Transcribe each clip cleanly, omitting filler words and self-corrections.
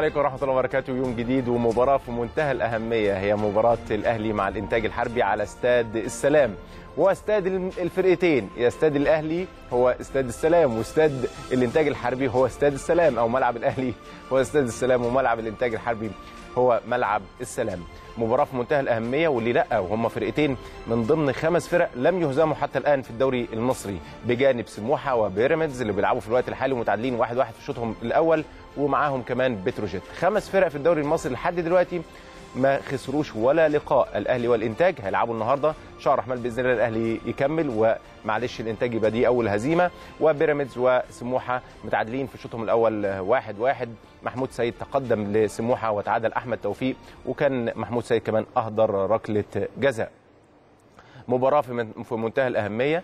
عليكم ورحمة الله وبركاته. يوم جديد ومباراة في منتهى الأهمية، هي مباراة الأهلي مع الإنتاج الحربي على استاد السلام. واستاد الفرقتين، استاد الأهلي هو استاد السلام، واستاد الإنتاج الحربي هو استاد السلام، أو ملعب الأهلي هو استاد السلام، وملعب الإنتاج الحربي هو ملعب السلام. مباراة في منتهى الأهمية، واللي لأ وهم فرقتين من ضمن 5 فرق لم يهزموا حتى الآن في الدوري المصري، بجانب سموحة وبيراميدز اللي بيلعبوا في الوقت الحالي ومتعادلين 1-1 في شوطهم الأول، ومعاهم كمان بتروجيت. 5 فرق في الدوري المصري لحد دلوقتي ما خسروش ولا لقاء. الأهلي والإنتاج هيلعبوا النهارده شهر رحمن بإذن الله، الأهلي يكمل ومعلش الإنتاج يبقى دي أول هزيمة، وبيراميدز وسموحة متعادلين في شوطهم الأول 1-1. محمود سيد تقدم لسموحة وتعادل أحمد توفيق، وكان محمود سيد كمان أهدر ركلة جزاء. مباراة في منتهى الأهمية.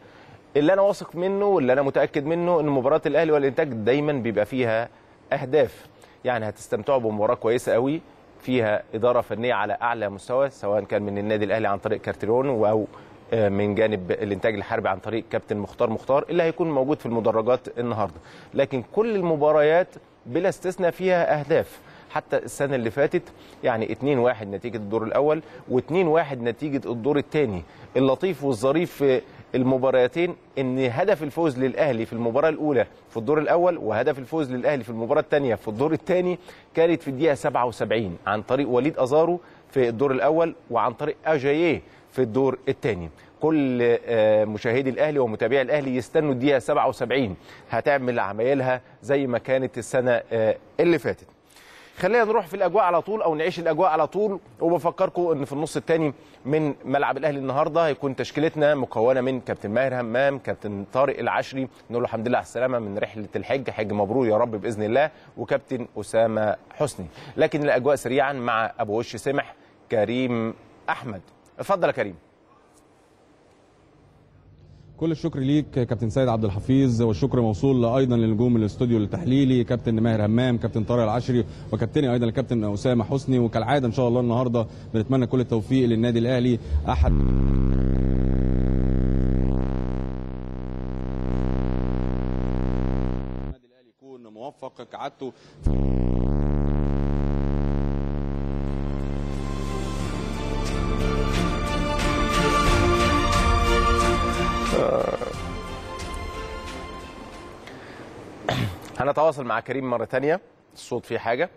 اللي أنا واثق منه واللي أنا متأكد منه إن مباراة الأهلي والإنتاج دايما بيبقى فيها أهداف، يعني هتستمتعوا بمباراة كويسة قوي فيها إدارة فنية على أعلى مستوى، سواء كان من النادي الأهلي عن طريق كارتيرون أو من جانب الإنتاج الحربي عن طريق كابتن مختار اللي هيكون موجود في المدرجات النهارده. لكن كل المباريات بلا استثناء فيها أهداف، حتى السنة اللي فاتت يعني 2-1 نتيجة الدور الأول و2-1 نتيجة الدور الثاني. اللطيف والظريف في المباراتين ان هدف الفوز للاهلي في المباراه الاولى في الدور الاول، وهدف الفوز للاهلي في المباراه الثانيه في الدور الثاني، كانت في الدقيقه 77 عن طريق وليد أزارو في الدور الاول، وعن طريق اجاييه في الدور الثاني. كل مشاهدي الاهلي ومتابعي الاهلي يستنوا الدقيقه 77 هتعمل عمايلها زي ما كانت السنه اللي فاتت. خلينا نروح في الاجواء على طول، او نعيش الاجواء على طول. وبفكركم ان في النص الثاني من ملعب الاهلي النهارده هيكون تشكيلتنا مكونه من كابتن ماهر همام، كابتن طارق العشري، نقول له الحمد لله على السلامه من رحله الحج، حج مبرور يا رب باذن الله، وكابتن اسامه حسني. لكن الاجواء سريعا مع ابو وش سمح كريم احمد. اتفضل يا كريم. كل الشكر ليك كابتن سيد عبد الحفيظ، والشكر موصول ايضا لنجوم الاستوديو التحليلي، كابتن ماهر همام، كابتن طارق العشري، وكابتني ايضا الكابتن اسامه حسني. وكالعاده ان شاء الله النهارده بنتمنى كل التوفيق للنادي الاهلي. احد النادي الاهلي يكون موفق كعادته. هنتواصل مع كريم مرة تانية، الصوت فيه حاجة.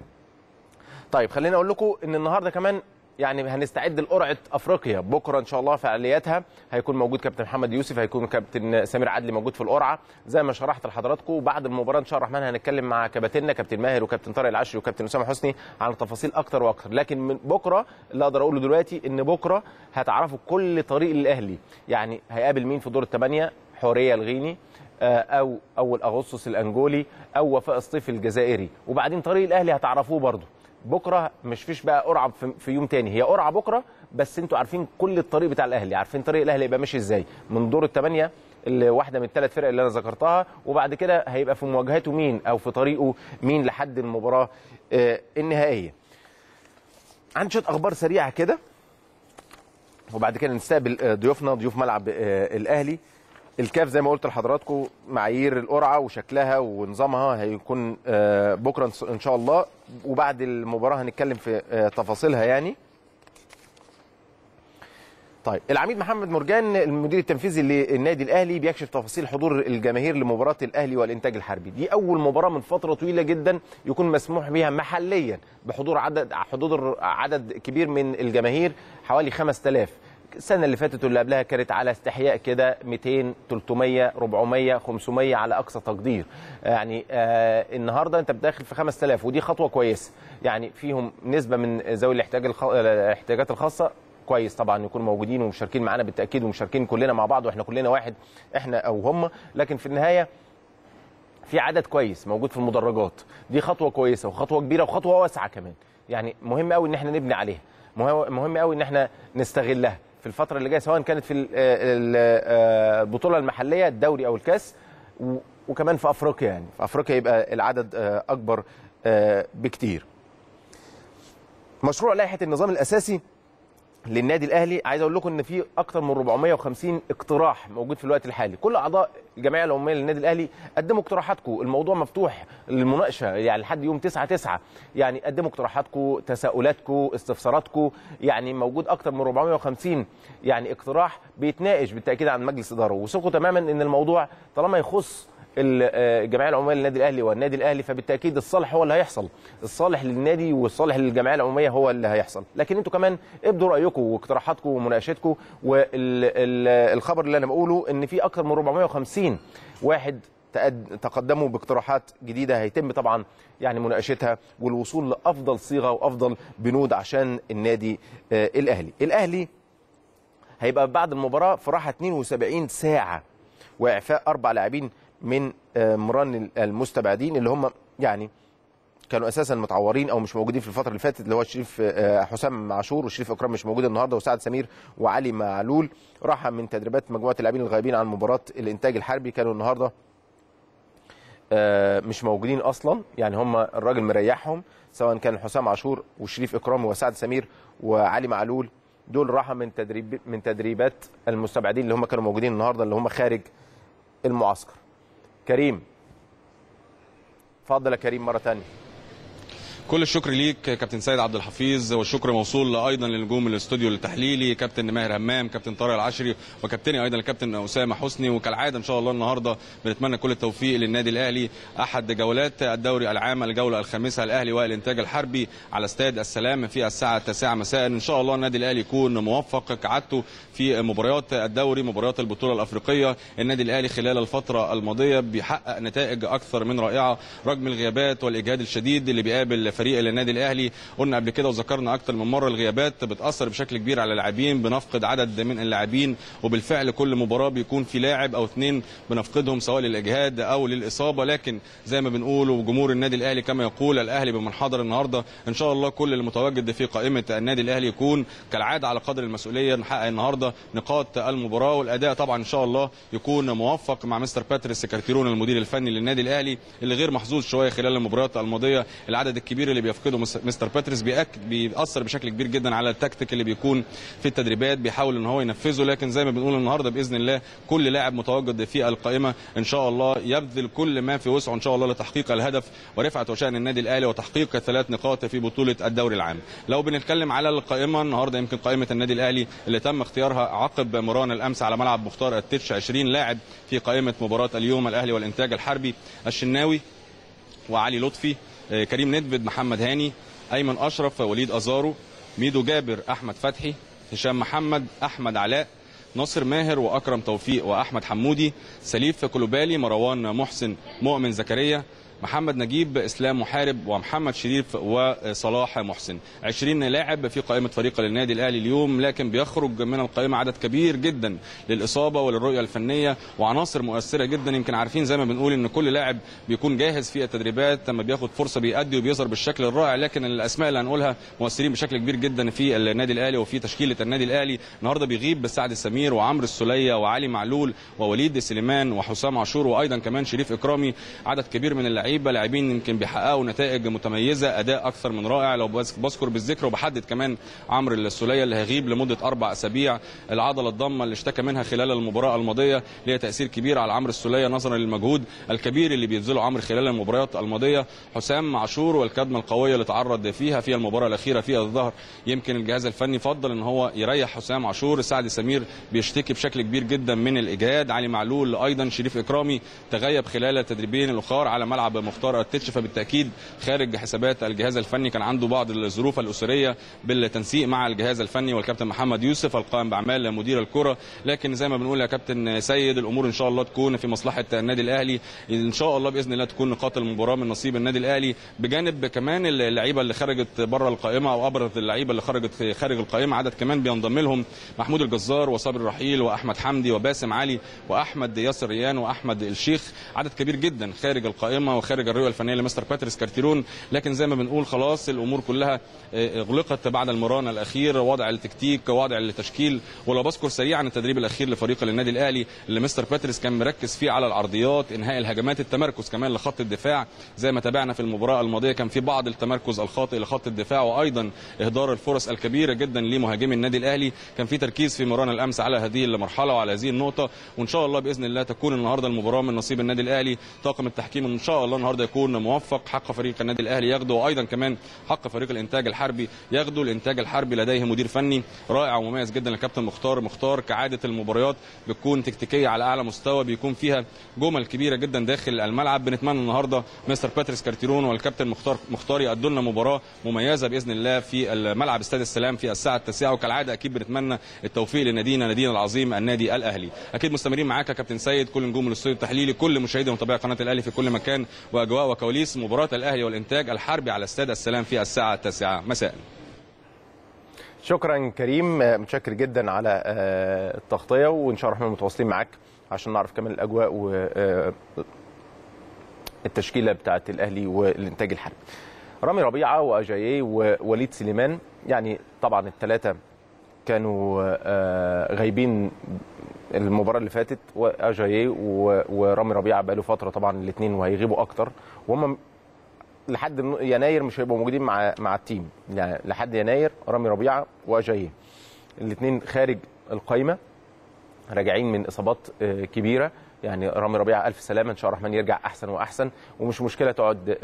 طيب خليني أقول لكم إن النهاردة كمان يعني هنستعد لقرعة أفريقيا، بكرة إن شاء الله فعالياتها هيكون موجود كابتن محمد يوسف، هيكون كابتن سمير عدلي موجود في القرعة زي ما شرحت لحضراتكم. وبعد المباراة إن شاء الله الرحمن هنتكلم مع كباتننا كابتن ماهر وكابتن طارق العشري وكابتن أسامة حسني عن تفاصيل أكتر وأكتر. لكن من بكرة اللي أقدر أقوله دلوقتي إن بكرة هتعرفوا كل طريق الأهلي، يعني هيقابل مين في دور ال8، حورية الغيني أو أول أغسطس الأنجولي، أو وفاء الصيف الجزائري، وبعدين طريق الأهلي هتعرفوه برضه بكرة. مش فيش بقى قرعة في يوم تاني، هي قرعة بكرة بس انتوا عارفين كل الطريق بتاع الأهلي، عارفين طريق الأهلي يبقى ماشي إزاي من دور ال8 اللي واحدة من ال3 فرق اللي أنا ذكرتها، وبعد كده هيبقى في مواجهته مين أو في طريقه مين لحد المباراة النهائية. عندي شوية أخبار سريعة كده وبعد كده نستقبل ضيوفنا، ضيوف ملعب الأهلي. الكاف زي ما قلت لحضراتكم معايير القرعه وشكلها ونظامها هيكون بكره ان شاء الله، وبعد المباراه هنتكلم في تفاصيلها يعني. طيب العميد محمد مرجان المدير التنفيذي للنادي الاهلي بيكشف تفاصيل حضور الجماهير لمباراه الاهلي والانتاج الحربي. دي اول مباراه من فتره طويله جدا يكون مسموح بها محليا بحضور عدد كبير من الجماهير، حوالي 5000. السنه اللي فاتت واللي قبلها كانت على استحياء كده 200 300 400 500 على اقصى تقدير يعني. النهارده انت بتدخل في 5000، ودي خطوه كويسه يعني، فيهم نسبه من ذوي الاحتياجات الخاصه. كويس طبعا يكونوا موجودين ومشاركين معانا بالتاكيد، ومشاركين كلنا مع بعض، واحنا كلنا واحد احنا او هم. لكن في النهايه في عدد كويس موجود في المدرجات، دي خطوه كويسه وخطوه كبيره وخطوه واسعه كمان يعني. مهم قوي ان احنا نبني عليها، مهم قوي ان احنا نستغلها في الفترة اللي جاية، سواء كانت في البطولة المحلية الدوري أو الكاس، وكمان في أفريقيا يعني. في أفريقيا يبقى العدد أكبر بكتير. مشروع لائحة النظام الأساسي للنادي الاهلي. عايز اقول لكم ان في اكتر من 450 اقتراح موجود في الوقت الحالي. كل اعضاء الجمعيه العموميه للنادي الاهلي قدموا اقتراحاتكم، الموضوع مفتوح للمناقشه يعني لحد يوم 9/9، يعني قدموا اقتراحاتكم، تساؤلاتكم، استفساراتكم، يعني موجود اكتر من 450 يعني اقتراح بيتناقش بالتاكيد عن مجلس اداره. وثقوا تماما ان الموضوع طالما يخص الجمعيه العموميه للنادي الاهلي والنادي الاهلي فبالتاكيد الصالح هو اللي هيحصل، الصالح للنادي والصالح للجمعيه العموميه هو اللي هيحصل. لكن انتوا كمان ابدوا رايكم واقتراحاتكم ومناقشتكم. والخبر اللي انا بقوله ان في اكثر من 450 واحد تقدموا باقتراحات جديده هيتم طبعا يعني مناقشتها والوصول لافضل صيغه وافضل بنود عشان النادي الاهلي. الاهلي هيبقى بعد المباراه في راحه 72 ساعه واعفاء 4 لاعبين من مران المستبعدين اللي هم يعني كانوا اساسا متعورين او مش موجودين في الفتره اللي فاتت، اللي هو شريف حسام عاشور وشريف اكرام مش موجود النهارده، وسعد سمير وعلي معلول راحه من تدريبات مجموعه اللاعبين الغائبين عن مباراه الانتاج الحربي. كانوا النهارده مش موجودين اصلا، يعني هم الراجل مريحهم سواء كان حسام عاشور وشريف اكرام وسعد سمير وعلي معلول، دول راحه من تدريبات المستبعدين اللي هم كانوا موجودين النهارده اللي هم خارج المعسكر. كريم، اتفضل يا كريم مره ثانيه. كل الشكر ليك كابتن سيد عبد الحفيظ، والشكر موصول ايضا لنجوم الاستوديو التحليلي كابتن ماهر همام، كابتن طارق العشري، وكابتني ايضا الكابتن اسامه حسني. وكالعاده ان شاء الله النهارده بنتمنى كل التوفيق للنادي الاهلي. احد جولات الدوري العام الجوله الخامسه، الاهلي والانتاج الحربي على استاد السلام في الساعه 9 مساء. ان شاء الله النادي الاهلي يكون موفق كعادته في مباريات الدوري، مباريات البطوله الافريقيه. النادي الاهلي خلال الفتره الماضيه بيحقق نتائج اكثر من رائعه رغم الغيابات والاجهاد الشديد اللي بيقابل فريق النادي الاهلي. قلنا قبل كده وذكرنا اكتر من مره الغيابات بتاثر بشكل كبير على اللاعبين، بنفقد عدد من اللاعبين، وبالفعل كل مباراه بيكون في لاعب او اثنين بنفقدهم سواء للاجهاد او للاصابه. لكن زي ما بنقول وجمهور النادي الاهلي كما يقول، الاهلي بمنحدر النهارده. ان شاء الله كل اللي متواجد في قائمه النادي الاهلي يكون كالعاده على قدر المسؤوليه، نحقق النهارده نقاط المباراه، والاداء طبعا ان شاء الله يكون موفق مع مستر باتريس كارتيرون المدير الفني للنادي الاهلي، اللي غير محظوظ شويه خلال المباريات الماضيه. العدد الكبير اللي بيفقده مستر باتريس بيأثر بشكل كبير جدا على التكتيك اللي بيكون في التدريبات، بيحاول ان هو ينفذه. لكن زي ما بنقول النهارده باذن الله كل لاعب متواجد في القائمه ان شاء الله يبذل كل ما في وسعه ان شاء الله لتحقيق الهدف ورفعه وشأن النادي الاهلي وتحقيق 3 نقاط في بطوله الدوري العام. لو بنتكلم على القائمه النهارده، يمكن قائمه النادي الاهلي اللي تم اختيارها عقب مران الامس على ملعب مختار التتش، 20 لاعب في قائمه مباراه اليوم. الاهلي والانتاج الحربي، الشناوي وعلي لطفي، كريم ندفد، محمد هاني، أيمن أشرف، وليد أزارو، ميدو جابر، أحمد فتحي، هشام محمد، أحمد علاء، ناصر ماهر وأكرم توفيق وأحمد حمودي، سليف كولبالي، مروان محسن، مؤمن زكريا، محمد نجيب، اسلام محارب ومحمد شديد وصلاح محسن. 20 لاعب في قائمه فريق النادي الاهلي اليوم، لكن بيخرج من القائمه عدد كبير جدا للاصابه وللرؤيه الفنيه وعناصر مؤثره جدا. يمكن عارفين زي ما بنقول ان كل لاعب بيكون جاهز في التدريبات، لما بياخد فرصه بيأدي وبيظهر بالشكل الرائع. لكن الاسماء اللي هنقولها مؤثرين بشكل كبير جدا في النادي الاهلي وفي تشكيله النادي الاهلي النهارده. بيغيب سعد سمير وعمرو السليه وعلي معلول ووليد سليمان وحسام عاشور وايضا كمان شريف اكرامي، عدد كبير من لاعبين يمكن بيحققوا نتائج متميزه، اداء اكثر من رائع. لو بذكر بالذكر وبحدد كمان عمرو السليه اللي هيغيب لمده 4 اسابيع، العضله الضامه اللي اشتكى منها خلال المباراه الماضيه ليها تاثير كبير على عمرو السليه نظرا للمجهود الكبير اللي بيبذله عمرو خلال المباريات الماضيه. حسام عاشور والكدمه القويه اللي تعرض فيها المباراه الاخيره في الظهر، يمكن الجهاز الفني فضل ان هو يريح حسام عاشور. سعد سمير بيشتكي بشكل كبير جدا من الاجهاد، علي معلول ايضا، شريف اكرامي تغيب خلال التدريبين الاخر على ملعب مختار التتش، فبالتاكيد خارج حسابات الجهاز الفني، كان عنده بعض الظروف الاسريه بالتنسيق مع الجهاز الفني والكابتن محمد يوسف القائم باعمال مدير الكره. لكن زي ما بنقول يا كابتن سيد، الامور ان شاء الله تكون في مصلحه النادي الاهلي، ان شاء الله باذن الله تكون نقاط المباراه من نصيب النادي الاهلي، بجانب كمان اللعيبه اللي خرجت بره القائمه او ابرز اللعيبه اللي خرجت خارج القائمه. عدد كمان بينضم لهم محمود الجزار وصابر رحيل واحمد حمدي وباسم علي واحمد ياسر ريان واحمد الشيخ، عدد كبير جدا خارج القائمه خارج الرؤيه الفنيه لمستر باتريس كارتيرون. لكن زي ما بنقول خلاص الامور كلها اغلقت بعد المران الاخير، وضع التكتيك وضع التشكيل. ولو بذكر سريعا التدريب الاخير لفريق النادي الاهلي اللي مستر باتريس كان مركز فيه على العرضيات، انهاء الهجمات، التمركز كمان لخط الدفاع. زي ما تابعنا في المباراه الماضيه كان في بعض التمركز الخاطئ لخط الدفاع، وايضا اهدار الفرص الكبيره جدا لمهاجمي النادي الاهلي. كان في تركيز في مران الامس على هذه المرحله وعلى هذه النقطه، وان شاء الله باذن الله تكون النهارده المباراه من نصيب النادي الاهلي. طاقم التحكيم ان شاء الله النهارده يكون موفق، حق فريق النادي الاهلي ياخده، وايضا كمان حق فريق الانتاج الحربي ياخده. الانتاج الحربي لديه مدير فني رائع ومميز جدا، الكابتن مختار كعاده المباريات بتكون تكتيكيه على اعلى مستوى، بيكون فيها جمل كبيره جدا داخل الملعب. بنتمنى النهارده مستر باتريس كارتيرون والكابتن مختار يقدموا لنا مباراه مميزه باذن الله في الملعب استاد السلام في الساعه 9، وكالعاده اكيد بنتمنى التوفيق لنادينا العظيم النادي الاهلي. اكيد مستمرين معاك يا كابتن سيد، كل نجوم الاستوديو التحليلي، كل مشاهدي ومتابعي قناه الاهلي في كل مكان واجواء وكواليس مباراه الاهلي والانتاج الحربي على استاد السلام في الساعه 9 مساء. شكرا كريم، متشكر جدا على التغطيه، وان شاء الله احنا متواصلين معاك عشان نعرف كمان الاجواء والتشكيله بتاعه الاهلي والانتاج الحربي. رامي ربيعه واجاييه ووليد سليمان، يعني طبعا الثلاثه كانوا غايبين المباراه اللي فاتت، واجاييه ورامي ربيعه بقاله فتره طبعا الاثنين وهيغيبوا اكتر، وهم لحد يناير مش هيبقوا موجودين مع التيم، يعني لحد يناير رامي ربيعه واجاييه الاثنين خارج القايمه، راجعين من اصابات كبيره. يعني رامي ربيعه الف سلامه، ان شاء الله الرحمن يرجع احسن واحسن، ومش مشكله تقعد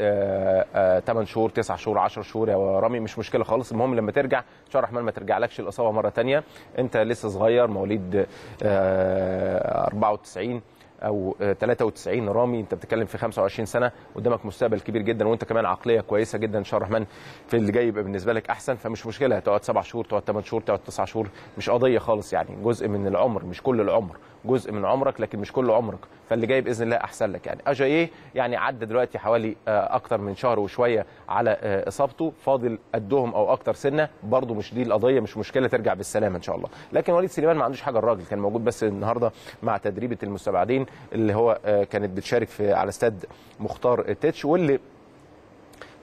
8 شهور 9 شهور 10 شهور يا رامي، مش مشكله خالص. المهم لما ترجع ان شاء الله الرحمن ما ترجعلكش الاصابه مره ثانيه، انت لسه صغير، مواليد 94 او 93 رامي، انت بتتكلم في 25 سنه قدامك مستقبل كبير جدا، وانت كمان عقليه كويسه جدا ان شاء الله الرحمن في اللي جاي يبقى بالنسبه لك احسن. فمش مشكله تقعد 7 شهور تقعد 8 شهور تقعد 9 شهور، مش قضيه خالص، يعني جزء من العمر، مش كل العمر، جزء من عمرك لكن مش كل عمرك، فاللي جاي باذن الله احسن لك. يعني اجاييه يعني عدى دلوقتي حوالي اكتر من شهر وشويه على اصابته، فاضل قدهم او اكتر سنه، برضه مش دي القضيه، مش مشكله ترجع بالسلامه ان شاء الله. لكن وليد سليمان ما عندوش حاجه، الراجل كان موجود بس النهارده مع تدريبه المستبعدين اللي هو كانت بتشارك في على استاد مختار تيتش، واللي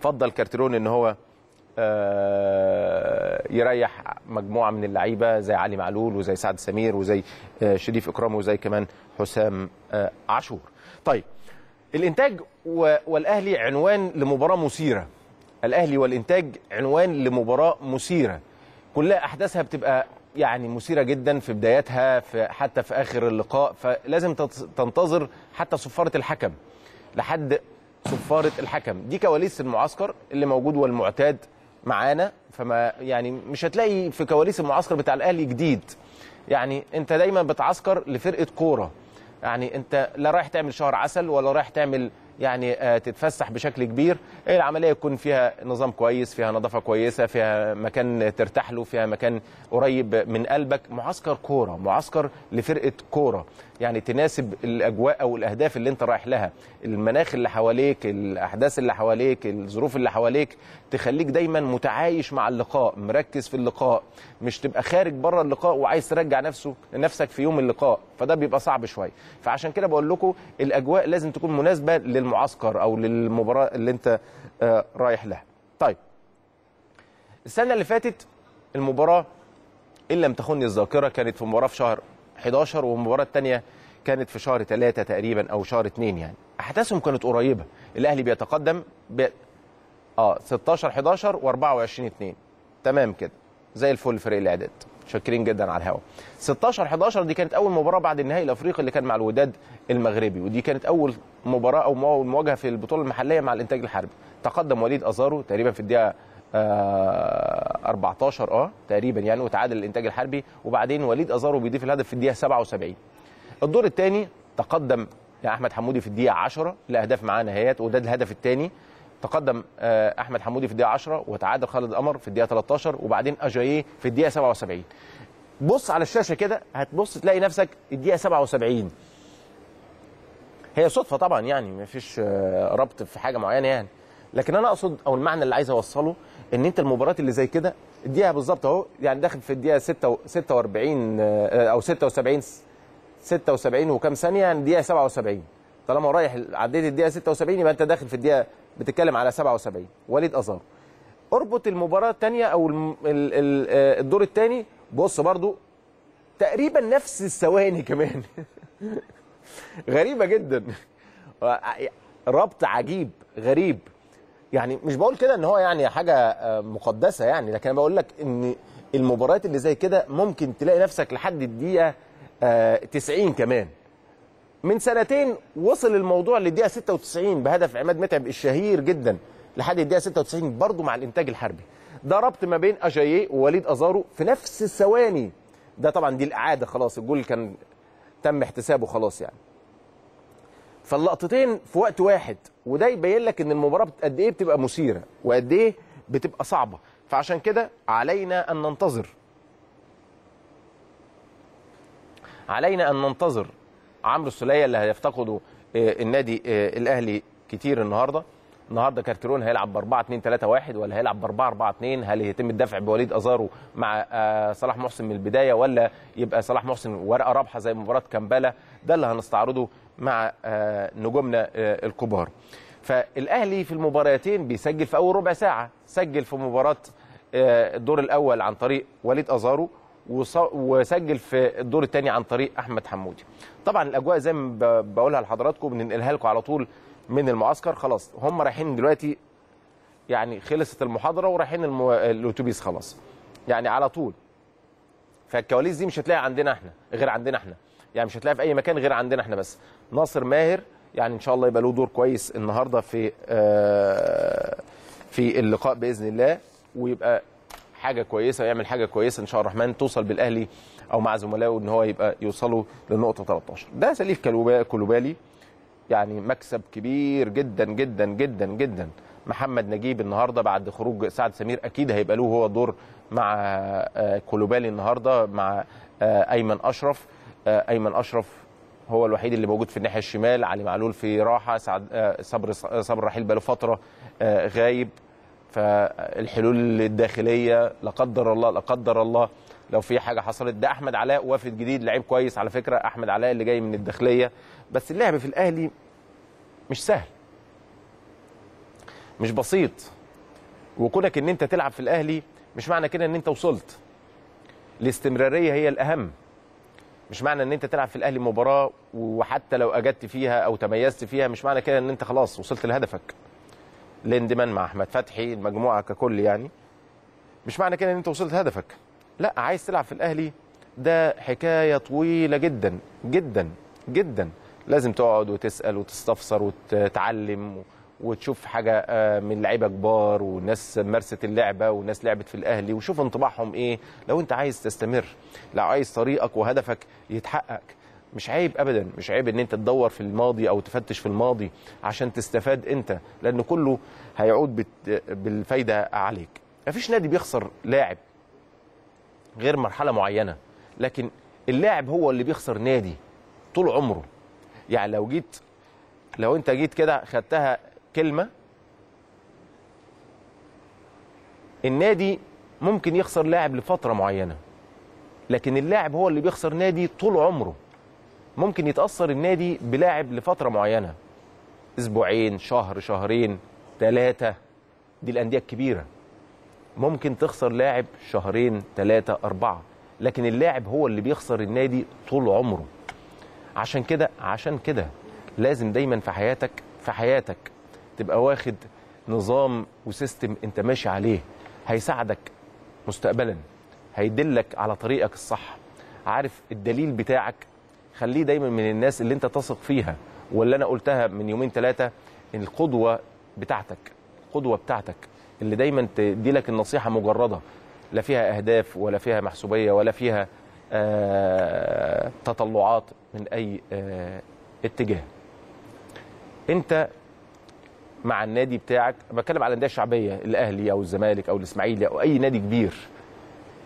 فضل كارتيرون ان هو يريح مجموعه من اللعيبه زي علي معلول وزي سعد سمير وزي شريف اكرامي وزي كمان حسام عاشور. طيب الانتاج والاهلي عنوان لمباراه مثيره، الاهلي والانتاج عنوان لمباراه مثيره، كلها احداثها بتبقى يعني مثيره جدا في بدايتها، في حتى في اخر اللقاء، فلازم تنتظر حتى صفاره الحكم، لحد صفاره الحكم دي كواليس المعسكر اللي موجود والمعتاد معانا. فما يعني مش هتلاقي في كواليس المعسكر بتاع الاهلي جديد، يعني انت دايما بتعسكر لفرقه كوره، يعني انت لا رايح تعمل شهر عسل ولا رايح تعمل يعني تتفسح بشكل كبير، العمليه يكون فيها نظام كويس، فيها نظافه كويسه، فيها مكان ترتاح له، فيها مكان قريب من قلبك، معسكر كوره، معسكر لفرقه كوره، يعني تناسب الاجواء او الاهداف اللي انت رايح لها، المناخ اللي حواليك، الاحداث اللي حواليك، الظروف اللي حواليك، تخليك دايما متعايش مع اللقاء، مركز في اللقاء، مش تبقى خارج بره اللقاء وعايز ترجع نفسك في يوم اللقاء، فده بيبقى صعب شويه. فعشان كده بقول لكم الاجواء لازم تكون مناسبه للمعسكر او للمباراه اللي انت رايح لها. طيب السنه اللي فاتت المباراه ان لم تخني الذاكره كانت في مباراه في شهر 11، والمباراه الثانيه كانت في شهر 3 تقريبا او شهر 2، يعني احداثهم كانت قريبه، الاهلي بيتقدم 16 11 و24 2، تمام كده زي الفل. فريق الاعداد متشكرين جدا على الهوا. 16 11 دي كانت اول مباراه بعد النهائي الافريقي اللي كان مع الوداد المغربي، ودي كانت اول مباراه او مواجهه في البطوله المحليه مع الانتاج الحربي. تقدم وليد أزارو تقريبا في الدقيقه 14 تقريبا يعني، وتعادل الانتاج الحربي، وبعدين وليد أزارو بيضيف الهدف في الدقيقه 77. الدور الثاني تقدم يعني احمد حمودي في الدقيقه 10 لاهداف معانا اهيت، وده الهدف الثاني. تقدم احمد حمودي في الدقيقه 10 وتعادل خالد قمر في الدقيقه 13، وبعدين اجاييه في الدقيقه 77. بص على الشاشه كده هتبص تلاقي نفسك الدقيقه 77، هي صدفه طبعا يعني مفيش ربط في حاجه معينه يعني، لكن انا اقصد او المعنى اللي عايز اوصله ان انت المباريات اللي زي كده الدقيقه بالظبط اهو، يعني داخل في الدقيقه 46 او 76 وكام ثانيه، يعني الدقيقه 77، طالما رايح عديت الدقيقه 76 يبقى انت داخل في الدقيقه بتتكلم على 77. وليد أزارو اربط المباراه الثانيه او الدور الثاني، بص برضو تقريبا نفس الثواني كمان غريبه جدا، ربط عجيب غريب. يعني مش بقول كده ان هو يعني حاجه مقدسه يعني، لكن انا بقول لك ان المباريات اللي زي كده ممكن تلاقي نفسك لحد الدقيقه 90 كمان. من سنتين وصل الموضوع للدقيقه 96 بهدف عماد متعب الشهير جدا لحد الدقيقه 96 برضه مع الانتاج الحربي. ده ربط ما بين أجاييه ووليد أزارو في نفس الثواني. ده طبعا دي الاعاده، خلاص الجول كان تم احتسابه خلاص يعني. فاللقطتين في وقت واحد، وده يبين لك ان المباراه قد ايه بتبقى مثيره وقد ايه بتبقى صعبه، فعشان كده علينا ان ننتظر. علينا ان ننتظر عمرو السليه اللي هيفتقده النادي الاهلي كتير النهارده. النهارده كارتيرون هيلعب ب 4-2-3-1 ولا هيلعب ب 4-4-2؟ هل يتم الدفع بوليد أزارو مع صلاح محسن من البدايه، ولا يبقى صلاح محسن ورقه رابحه زي مباراه كامبالا؟ ده اللي هنستعرضه مع نجومنا الكبار. فالاهلي في المباراتين بيسجل في اول ربع ساعه، سجل في مباراه الدور الاول عن طريق وليد أزارو وسجل في الدور الثاني عن طريق احمد حمودي. طبعا الاجواء زي ما بقولها لحضراتكم بننقلها لكم على طول من المعسكر. خلاص هم رايحين دلوقتي، يعني خلصت المحاضره ورايحين الاتوبيس خلاص يعني على طول. فالكواليس دي مش هتلاقيها عندنا احنا غير عندنا احنا، يعني مش هتلاقيها في اي مكان غير عندنا احنا بس. ناصر ماهر يعني ان شاء الله يبقى له دور كويس النهارده في اللقاء باذن الله، ويبقى حاجه كويسه ويعمل حاجه كويسه ان شاء الله الرحمن توصل بالاهلي او مع زملائه ان هو يبقى يوصلوا للنقطه 13. ده سليف كولبالي يعني مكسب كبير جدا جدا جدا جدا. محمد نجيب النهارده بعد خروج سعد سمير اكيد هيبقى له هو دور مع كولبالي النهارده مع ايمن اشرف. ايمن اشرف هو الوحيد اللي موجود في الناحيه الشمال، علي معلول في راحه، صبر رحيل بقاله فتره غايب. فالحلول الداخليه لا قدر الله لا قدر الله لو في حاجه حصلت. ده احمد علاء وافد جديد لعيب كويس على فكره، احمد علاء اللي جاي من الداخليه. بس اللعب في الاهلي مش سهل، مش بسيط، وكونك ان انت تلعب في الاهلي مش معنى كده ان انت وصلت. الاستمراريه هي الاهم. مش معنى ان انت تلعب في الاهلي مباراه وحتى لو اجدت فيها او تميزت فيها مش معنى كده ان انت خلاص وصلت لهدفك. لندمان مع احمد فتحي المجموعه ككل يعني مش معنى كده ان انت وصلت هدفك. لا، عايز تلعب في الاهلي ده حكايه طويله جدا جدا جدا، لازم تقعد وتسال وتستفسر وتتعلم وتشوف حاجه من لعيبه كبار وناس مارست اللعبه وناس لعبت في الاهلي وشوف انطباعهم ايه لو انت عايز تستمر، لو عايز طريقك وهدفك يتحقق. مش عيب ابدا، مش عيب ان انت تدور في الماضي او تفتش في الماضي عشان تستفاد انت، لان كله هيعود بالفايده عليك. مفيش نادي بيخسر لاعب غير مرحله معينه، لكن اللاعب هو اللي بيخسر نادي طول عمره. يعني لو انت جيت كده خدتها كلمه، النادي ممكن يخسر لاعب لفتره معينه، لكن اللاعب هو اللي بيخسر نادي طول عمره. ممكن يتأثر النادي بلاعب لفترة معينة، أسبوعين، شهر، شهرين، 3. دي الأندية الكبيرة ممكن تخسر لاعب 2 3 4، لكن اللاعب هو اللي بيخسر النادي طول عمره. عشان كده لازم دايما في حياتك تبقى واخد نظام وسيستم انت ماشي عليه، هيساعدك مستقبلا، هيدلك على طريقك الصح. عارف الدليل بتاعك خليه دايما من الناس اللي انت تثق فيها، واللي انا قلتها من 2 3 يوم ان القدوه بتاعتك اللي دايما تدي لك النصيحه مجرده، لا فيها اهداف ولا فيها محسوبيه ولا فيها تطلعات من اي اتجاه. انت مع النادي بتاعك، بتكلم على الانديه الشعبيه، الاهلي او الزمالك او الاسماعيلي او اي نادي كبير،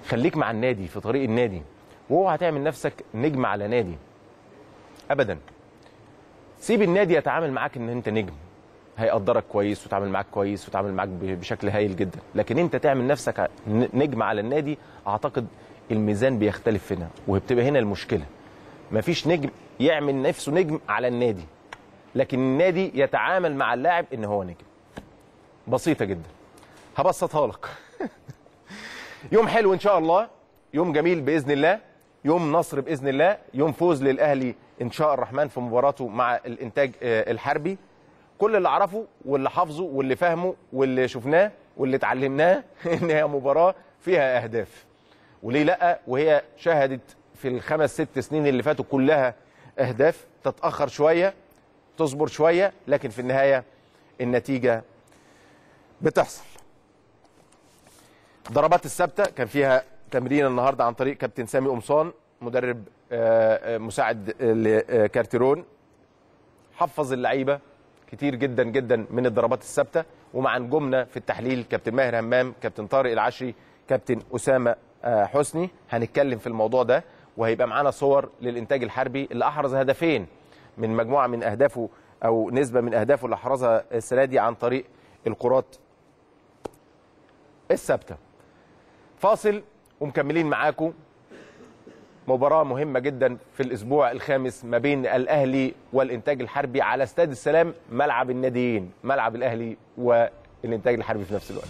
خليك مع النادي في طريق النادي، واوعى تعمل نفسك نجم على نادي ابدا. سيب النادي يتعامل معاك ان انت نجم، هيقدرك كويس وتعامل معاك كويس وتعامل معاك بشكل هايل جدا، لكن انت تعمل نفسك نجم على النادي. اعتقد الميزان بيختلف هنا، وبتبقى هنا المشكله. مفيش نجم يعمل نفسه نجم على النادي، لكن النادي يتعامل مع اللاعب ان هو نجم. بسيطه جدا. هبسطها لك. يوم حلو ان شاء الله، يوم جميل باذن الله، يوم نصر باذن الله، يوم فوز للاهلي ان شاء الرحمن في مباراته مع الانتاج الحربي. كل اللي اعرفه واللي حافظه واللي فاهمه واللي شفناه واللي اتعلمناه ان هي مباراه فيها اهداف، وليه لا، وهي شهدت في الخمس ست سنين اللي فاتوا كلها اهداف. تتاخر شويه، تصبر شويه، لكن في النهايه النتيجه بتحصل. ضربات الثابته كان فيها تمرين النهارده عن طريق كابتن سامي قمصان مدرب مساعد لكارتيرون، حفظ اللعيبه كتير جدا جدا من الضربات الثابته، ومع نجومنا في التحليل كابتن ماهر همام، كابتن طارق العشري، كابتن اسامه حسني. هنتكلم في الموضوع ده، وهيبقى معانا صور للانتاج الحربي اللي احرز هدفين من مجموعه من اهدافه او نسبه من اهدافه اللي احرزها السنه دي عن طريق الكرات الثابته. فاصل ومكملين معاكم. مباراة مهمة جدا في الأسبوع الخامس ما بين الأهلي والإنتاج الحربي على استاد السلام، ملعب الناديين، ملعب الأهلي والإنتاج الحربي في نفس الوقت.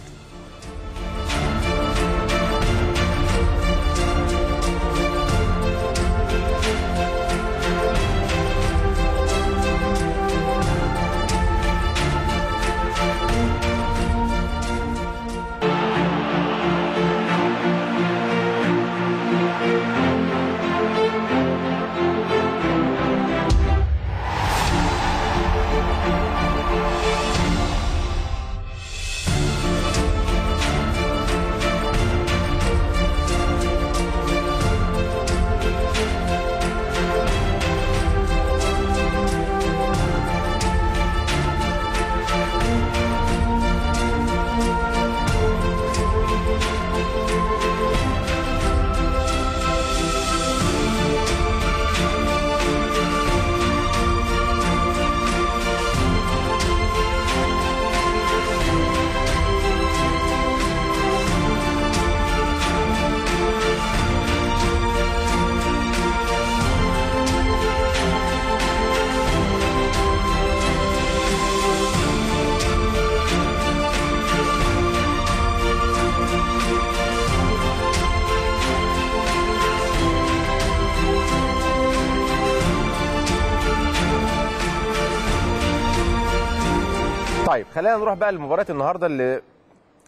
طيب خلينا نروح بقى لمباراة النهارده اللي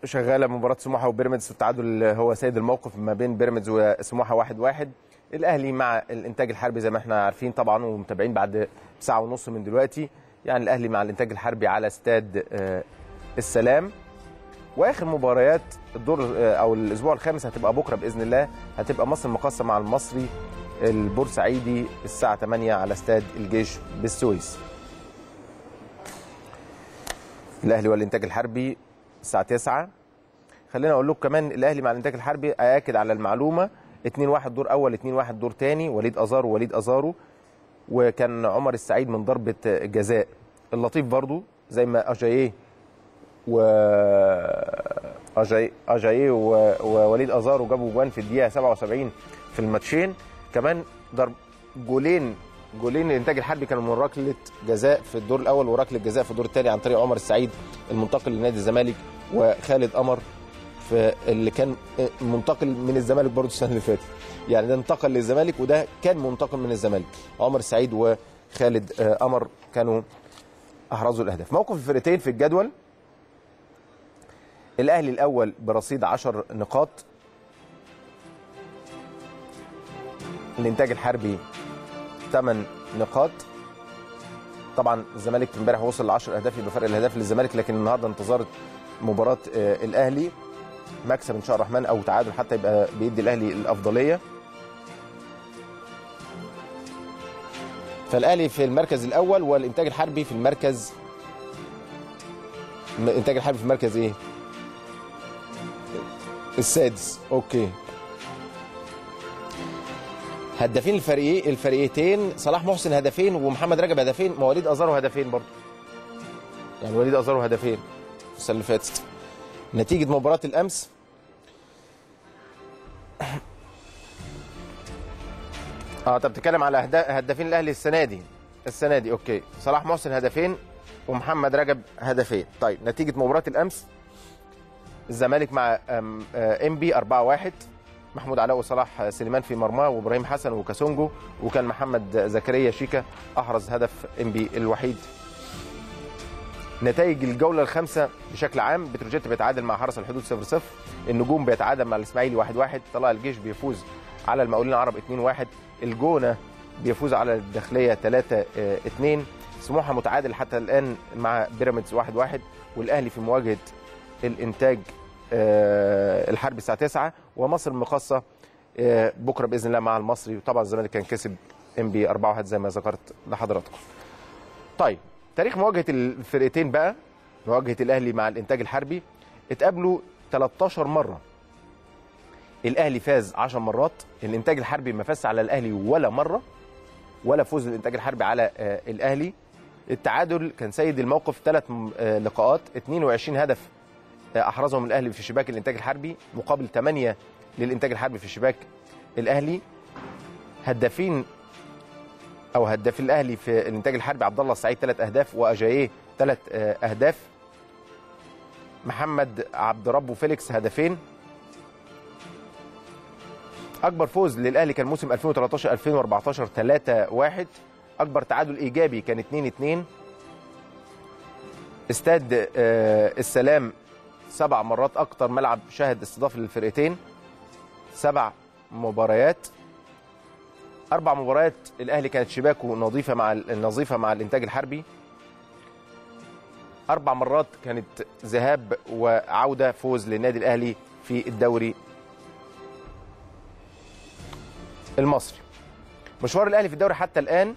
شغاله، مباراة سموحة وبيراميدز، والتعادل هو سيد الموقف ما بين بيراميدز وسموحة 1-1. الأهلي مع الإنتاج الحربي زي ما احنا عارفين طبعا ومتابعين بعد ساعة ونص من دلوقتي، يعني الأهلي مع الإنتاج الحربي على استاد السلام. وآخر مباريات الدور أو الأسبوع الخامس هتبقى بكرة بإذن الله، هتبقى مصر المقاصة مع المصري البورسعيدي الساعة 8 على استاد الجيش بالسويس. الأهلي والإنتاج الحربي الساعة 9. خلينا أقول لكم كمان الأهلي مع الإنتاج الحربي، أأكد على المعلومة، 2-1 دور أول، 2-1 دور تاني، وليد أزارو، وكان عمر السعيد من ضربة جزاء. اللطيف برضو زي ما أجاييه ووليد أزارو جابوا جوان في الدقيقة 77 في الماتشين، كمان ضرب جولين الانتاج الحربي كانوا من ركله جزاء في الدور الاول وركله جزاء في الدور الثاني عن طريق عمر السعيد المنتقل لنادي الزمالك، وخالد قمر اللي كان منتقل من الزمالك برضه السنه اللي فاتت، يعني ده انتقل للزمالك وده كان منتقل من الزمالك. عمر السعيد وخالد قمر كانوا احرزوا الاهداف. موقف الفرقتين في الجدول، الاهلي الاول برصيد 10 نقاط، الانتاج الحربي 8 نقاط. طبعا الزمالك امبارح وصل ل 10 اهداف، يبقى فرق الاهداف للزمالك، لكن النهارده انتظرت مباراه الاهلي، مكسب ان شاء الرحمن او تعادل حتى يبقى بيدي الاهلي الافضليه. فالاهلي في المركز الاول والانتاج الحربي في المركز، الانتاج الحربي في المركز ايه؟ السادس. اوكي. هدافين الفريقين صلاح محسن هدفين ومحمد رجب هدفين، ووليد أزارو هدفين برضه. يعني وليد أزارو هدفين السنة اللي فاتت. نتيجة مباراة الأمس طب بتتكلم على هدافين الأهلي السنة دي. السنه دي. اوكي، صلاح محسن هدفين ومحمد رجب هدفين. طيب نتيجه مباراه الامس الزمالك مع امبي 4-1، محمود علاء وصلاح سليمان في مرماه وابراهيم حسن وكاسونجو، وكان محمد زكريا شيكا احرز هدف امبي الوحيد. نتائج الجوله الخامسه بشكل عام: بتروجيت بيتعادل مع حرس الحدود 0-0، النجوم بيتعادل مع الاسماعيلي 1-1، طلائع الجيش بيفوز على المقاولين العرب 2-1، الجونه بيفوز على الداخليه 3-2، سموحه متعادل حتى الان مع بيراميدز 1-1، والاهلي في مواجهه الانتاج الحربي الساعه 9، ومصر المقاصه بكره باذن الله مع المصري، وطبعا الزمالك كان كسب امبي 4-1 زي ما ذكرت لحضراتكم. طيب تاريخ مواجهه الفرقتين بقى، مواجهه الاهلي مع الانتاج الحربي، اتقابلوا 13 مره، الاهلي فاز 10 مرات، الانتاج الحربي ما فازش على الاهلي ولا مره، ولا فوز الانتاج الحربي على الاهلي. التعادل كان سيد الموقف 3 لقاءات، 22 هدف احرزهم الاهلي في شباك الانتاج الحربي مقابل 8 للانتاج الحربي في شباك الاهلي. هداف الاهلي في الانتاج الحربي عبد الله السعيد 3 اهداف، واجاييه 3 اهداف، محمد عبد ربه فيليكس هدفين. اكبر فوز للاهلي كان موسم 2013 2014 3-1، اكبر تعادل ايجابي كان 2-2. استاد السلام 7 مرات، اكتر ملعب شهد استضافه للفرقتين، 7 مباريات، 4 مباريات الاهلي كانت شباكه نظيفه مع الانتاج الحربي، 4 مرات كانت ذهاب وعوده فوز للنادي الاهلي في الدوري المصري. مشوار الاهلي في الدوري حتى الان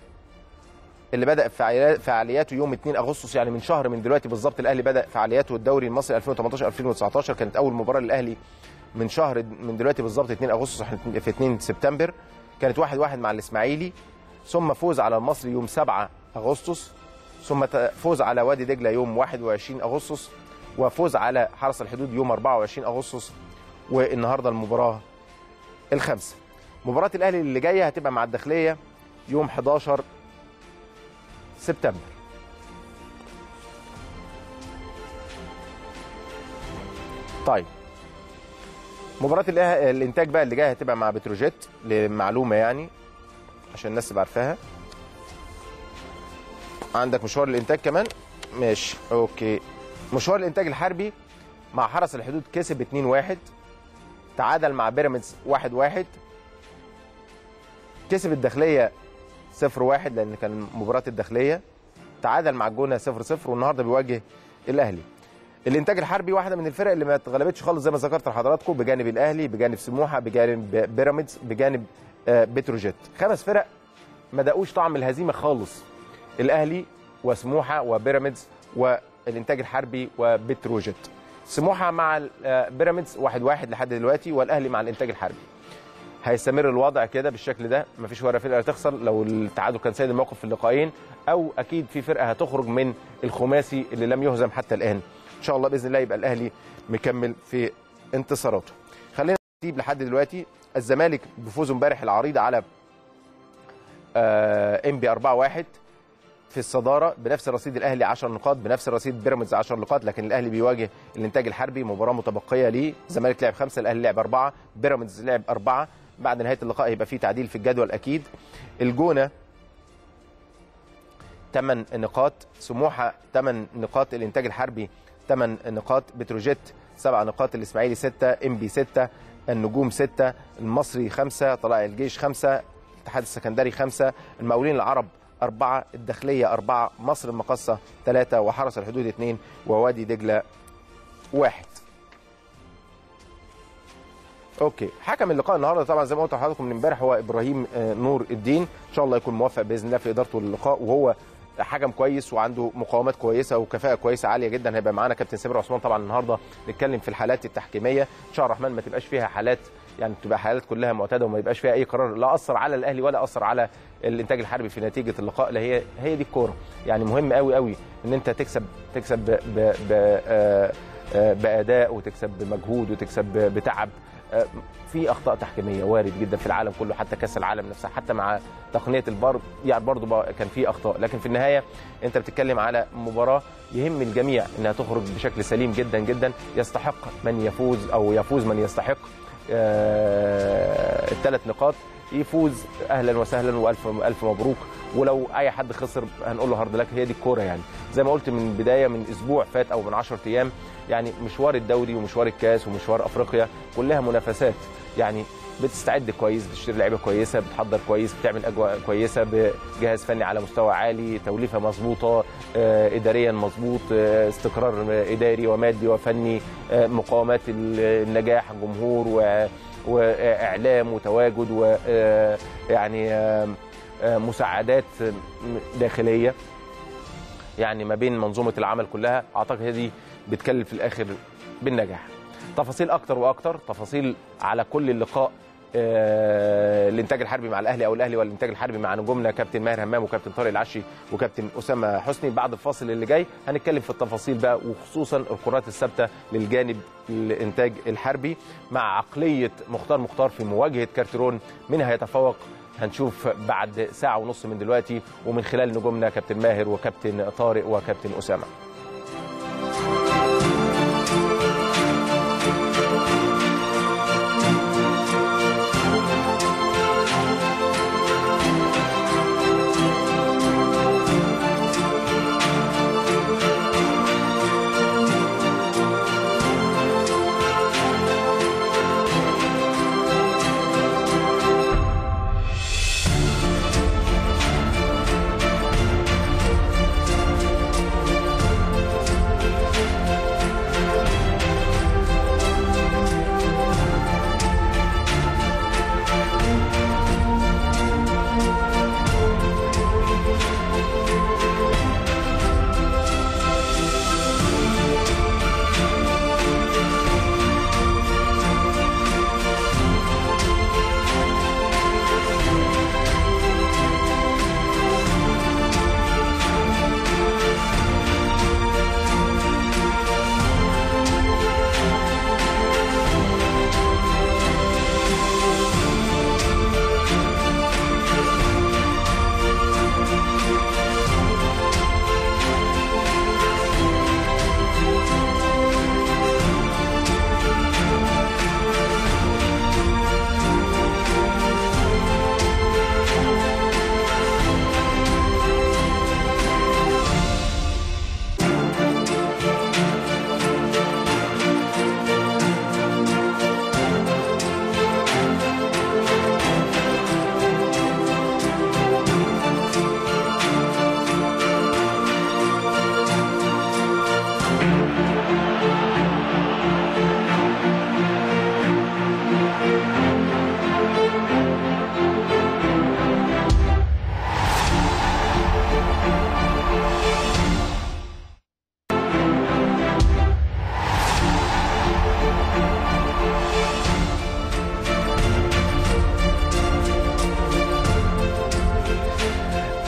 اللي بدأ فعالياته يوم 2 اغسطس، يعني من شهر من دلوقتي بالظبط الاهلي بدأ فعالياته الدوري المصري 2018 2019، كانت اول مباراة للاهلي من شهر من دلوقتي بالظبط 2 اغسطس في 2 سبتمبر، كانت 1-1 مع الاسماعيلي، ثم فوز على المصري يوم 7 اغسطس، ثم فوز على وادي دجلة يوم 21 اغسطس، وفوز على حرس الحدود يوم 24 اغسطس، والنهارده المباراة الخامسة. مباراة الاهلي اللي جاية هتبقى مع الداخلية يوم 11 سبتمبر. طيب مباراة الانتاج بقى اللي جاية هتبقى مع بتروجيت، لمعلومة يعني عشان الناس تبقى عارفاها. عندك مشوار الانتاج كمان، ماشي اوكي. مشوار الانتاج الحربي مع حرس الحدود كسب 2-1، تعادل مع بيراميدز 1-1، كسب الداخلية 0-1 لأن كان مباراة الداخلية، تعادل مع الجونة 0-0، والنهارده بيواجه الأهلي. الإنتاج الحربي واحدة من الفرق اللي ما اتغلبتش خالص زي ما ذكرت لحضراتكم، بجانب الأهلي، بجانب سموحة، بجانب بيراميدز، بجانب بتروجيت، 5 فرق ما دقوش طعم الهزيمة خالص: الأهلي وسموحة وبيراميدز والإنتاج الحربي وبتروجيت. سموحة مع بيراميدز 1-1 لحد دلوقتي، والأهلي مع الإنتاج الحربي. هيستمر الوضع كده بالشكل ده، مفيش ولا فرقه هتخسر لو التعادل كان سيد الموقف في اللقاءين، او اكيد في فرقه هتخرج من الخماسي اللي لم يهزم حتى الان. ان شاء الله باذن الله يبقى الاهلي مكمل في انتصاراته. خلينا نسيب لحد دلوقتي الزمالك بفوز امبارح العريض على امبي 4-1 في الصداره، بنفس رصيد الاهلي 10 نقاط، بنفس رصيد بيراميدز 10 نقاط، لكن الاهلي بيواجه الانتاج الحربي مباراه متبقيه ليه، الزمالك لعب 5، الاهلي لعب 4، بيراميدز لعب 4. بعد نهايه اللقاء هيبقى في تعديل في الجدول اكيد. الجونه 8 نقاط، سموحه 8 نقاط، الانتاج الحربي 8 نقاط، بتروجيت 7 نقاط، الاسماعيلي 6، امبي 6، النجوم 6، المصري 5، طلائع الجيش 5، الاتحاد السكندري 5، المقاولين العرب 4، الداخليه 4، مصر المقاصه 3، وحرس الحدود 2، ووادي دجله 1. اوكي، حكم اللقاء النهارده طبعا زي ما قلت لحضراتكم من امبارح هو ابراهيم نور الدين، ان شاء الله يكون موفق باذن الله في ادارته للقاء، وهو حكم كويس وعنده مقاومات كويسه وكفاءه كويسه عاليه جدا. هيبقى معانا كابتن سمير عثمان طبعا النهارده، نتكلم في الحالات التحكيميه، ان شاء الله الرحمن ما تبقاش فيها حالات، يعني تبقى حالات كلها معتاده وما يبقاش فيها اي قرار لا اثر على الاهلي ولا اثر على الانتاج الحربي في نتيجه اللقاء. لا هي دي الكوره، يعني مهم قوي قوي ان انت تكسب باداء وتكسب بمجهود وتكسب بتعب، في اخطاء تحكيميه وارد جدا في العالم كله، حتى كاس العالم نفسها، حتى مع تقنيه الفار يعني برضه كان في اخطاء، لكن في النهايه انت بتتكلم على مباراه يهم الجميع انها تخرج بشكل سليم جدا جدا، يستحق من يفوز او يفوز من يستحق الثلاث نقاط، يفوز اهلا وسهلا والف مبروك، ولو اي حد خسر هنقول له هارد لك، هي دي الكوره يعني. زي ما قلت من بدايه من اسبوع فات او من 10 ايام، يعني مشوار الدوري ومشوار الكاس ومشوار افريقيا كلها منافسات، يعني بتستعد كويس، بتشتري لعيبه كويسه، بتحضر كويس، بتعمل اجواء كويسه بجهاز فني على مستوى عالي، توليفه مظبوطه، اداريا مظبوط، استقرار اداري ومادي وفني، مقاومات النجاح، جمهور واعلام وتواجد ويعني مساعدات داخليه، يعني ما بين منظومه العمل كلها. اعتقد هذه بتكلف في الاخر بالنجاح. تفاصيل اكتر واكتر، تفاصيل على كل اللقاء الانتاج الحربي مع الاهلي او الاهلي والانتاج الحربي مع نجومنا كابتن ماهر همام وكابتن طارق العشري وكابتن اسامه حسني. بعد الفاصل اللي جاي هنتكلم في التفاصيل بقى، وخصوصا الكرات الثابته للجانب الانتاج الحربي مع عقليه مختار مختار في مواجهه كارتيرون، من هيتفوق هنشوف بعد ساعه ونص من دلوقتي، ومن خلال نجومنا كابتن ماهر وكابتن طارق وكابتن اسامه.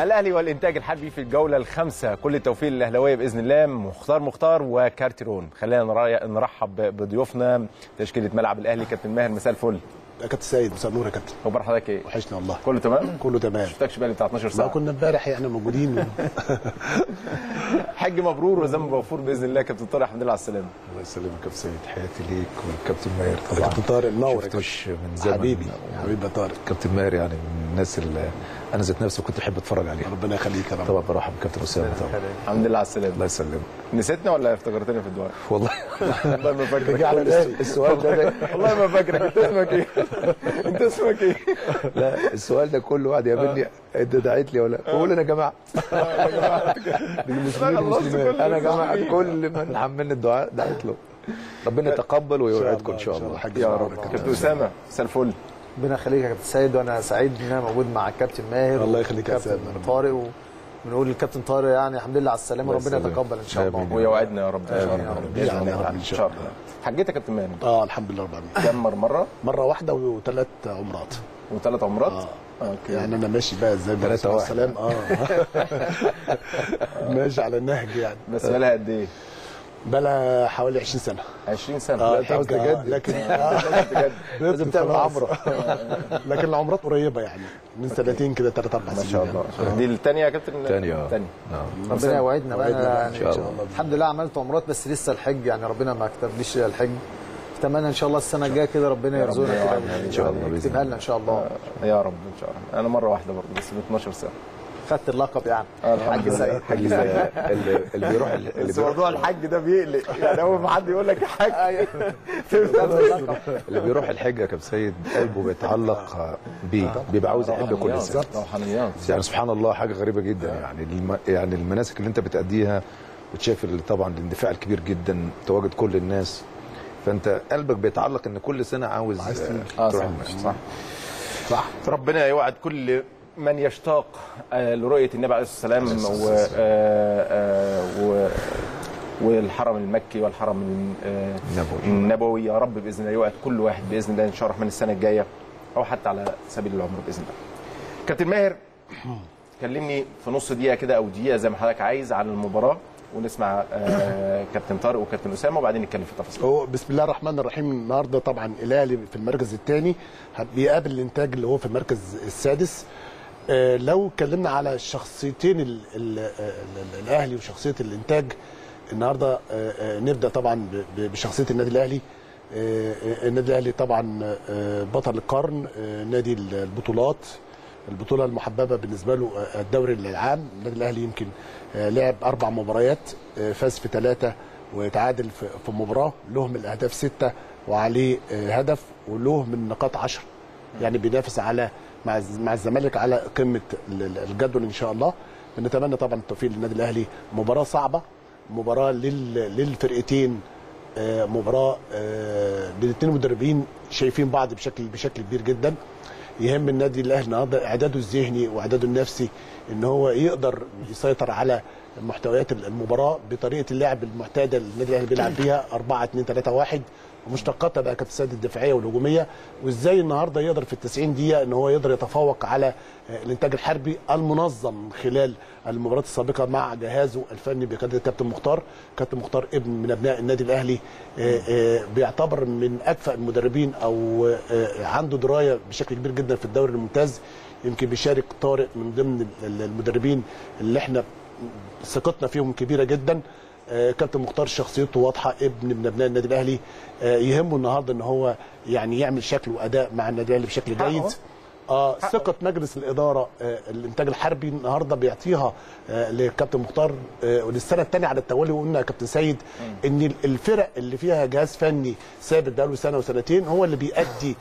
الاهلي والانتاج الحربي في الجوله الخامسه، كل التوفيق للاهلاويه باذن الله. مختار مختار وكارتيرون، خلينا نرحب بضيوفنا تشكيله ملعب الاهلي. كابتن ماهر مساء الفل. يا كابتن سيد مساء النور. يا كابتن اخبار حضرتك ايه؟ وحشنا والله. كله تمام؟ كله تمام. ما شفتكش بقالي بتاع 12 ساعه. كنا امبارح يعني موجودين. حج مبرور وذنب مغفور باذن الله. كابتن طارق الحمد لله على السلامه. الله يسلمك يا كابتن سيد، حياتي ليك والكابتن ماهر. طبعا كابتن طارق منور يا كابتن. حبيبي حبيبي طارق. كابتن ماهر يعني من الناس اللي انا ذات نفسي كنت احب اتفرج عليها. ربنا يخليك يا رب. طبعا برحب بكابتن اسامه. طبعا الحمد لله على السلامه. الله يسلمك. نسيتنا ولا افتكرتني في الدعاء؟ والله والله ما فاكرك. السؤال ده والله ما فاكرك. اسمك ايه؟ انت اسمك ايه؟ لا السؤال ده كل واحد يقابلني انت دعيت لي ولا؟ بقول انا يا جماعه يا جماعه انا يا جماعه كل من عملني الدعاء دعيت له. ربنا يتقبل ويوعدكم ان شاء الله يا رب. كابتن اسامه مساء الفل. ربنا يخليك يا كابتن سيد، وانا سعيد ان انا موجود مع الكابتن ماهر. الله يخليك يا سيد طارق. بنقول للكابتن طارق يعني الحمد لله على السلامه، ربنا يتقبل ان شاء الله ويوعدنا يا رب ان شاء الله. ان شاء الله حجيتك يا كابتن ماهر. الحمد لله رب العالمين. كم مره واحده وثلاث عمرات. اوكي يعني انا ماشي بقى ازاي بقى السلام. ماشي على النهج يعني. بس بقى لها قد ايه؟ بلا حوالي 20 سنه 20 سنه انت عاوز تجدد لكن لازم تعمل عمره لكن العمرات قريبه يعني من سنتين كده 3 4 سنين ما شاء الله دي الثانيه يا كابتن الثانيه ربنا يوعدنا بقى ان شاء الله الحمد لله عملت عمرات بس لسه الحج يعني ربنا ما كتبليش الحج اتمنى ان شاء الله السنه الجايه كده ربنا يرزقنا كده ان شاء الله يكتبها لنا ان شاء الله يا رب ان شاء الله انا مره واحده برضه بس ب 12 سنه خدت اللقب يعني الحاج سيد اللي بيروح اللي موضوع الحج ده بيقلق يعني اول ما حد يقول لك الحج اللي بيروح الحج يا كابتن سيد قلبه بيتعلق بيه بيبقى عاوز يحج كل سنه يعني سبحان الله حاجه غريبه جدا يعني المناسك اللي انت بتأديها وتشاف طبعا الاندفاع الكبير جدا تواجد كل الناس فانت قلبك بيتعلق ان كل سنه عاوز تروح صح ربنا يوعد كل من يشتاق لرؤيه النبي عليه الصلاه والسلام والحرم المكي والحرم النبوي يا رب باذن الله يوعد كل واحد باذن الله ان شاء الله الرحمن السنه الجايه او حتى على سبيل العمر باذن الله. كابتن ماهر كلمني في نص دقيقه كده او دقيقه زي ما حضرتك عايز عن المباراه ونسمع كابتن طارق وكابتن اسامه وبعدين نتكلم في التفاصيل. بسم الله الرحمن الرحيم النهارده طبعا الاهلي في المركز الثاني بيقابل الانتاج اللي هو في المركز السادس. لو اتكلمنا على شخصيتين الاهلي وشخصيه الانتاج النهارده نبدا طبعا بشخصيه النادي الاهلي. النادي الاهلي طبعا بطل القرن، نادي البطولات، البطوله المحببه بالنسبه له الدوري العام. النادي الاهلي يمكن لعب 4 مباريات، فاز في 3 وتعادل في مباراه، له من الاهداف 6 وعليه هدف وله من النقاط 10، يعني بينافس على مع الزمالك على قمه الجدول ان شاء الله. بنتمنى طبعا التوفيق للنادي الاهلي. مباراه صعبه، مباراه للفرقتين، مباراه للاثنين مدربين شايفين بعض بشكل كبير جدا. يهم النادي الاهلي النهارده اعداده الذهني واعداده النفسي ان هو يقدر يسيطر على محتويات المباراه بطريقه اللعب المعتاده اللي النادي الاهلي بيلعب بيها 4-2-3-1 ومشتقاتها بقى كابتن سيد الدفاعيه والهجوميه، وازاي النهارده يقدر في ال90 دقيقه ان هو يقدر يتفوق على الانتاج الحربي المنظم خلال المباريات السابقه مع جهازه الفني بقياده كابتن مختار. كابتن مختار ابن من ابناء النادي الاهلي، بيعتبر من اكفأ المدربين او عنده درايه بشكل كبير جدا في الدوري الممتاز. يمكن بيشارك طارق من ضمن المدربين اللي احنا ثقتنا فيهم كبيره جدا. كابتن مختار شخصيته واضحه، ابن من ابناء النادي الاهلي، يهمه النهارده ان هو يعني يعمل شكل واداء مع النادي الاهلي بشكل جيد. ثقه مجلس الاداره الانتاج الحربي النهارده بيعطيها لكابتن مختار وللسنه الثانيه على التوالي. وقلنا يا كابتن سيد ان الفرق اللي فيها جهاز فني ثابت بقاله سنه وسنتين هو اللي بيأدي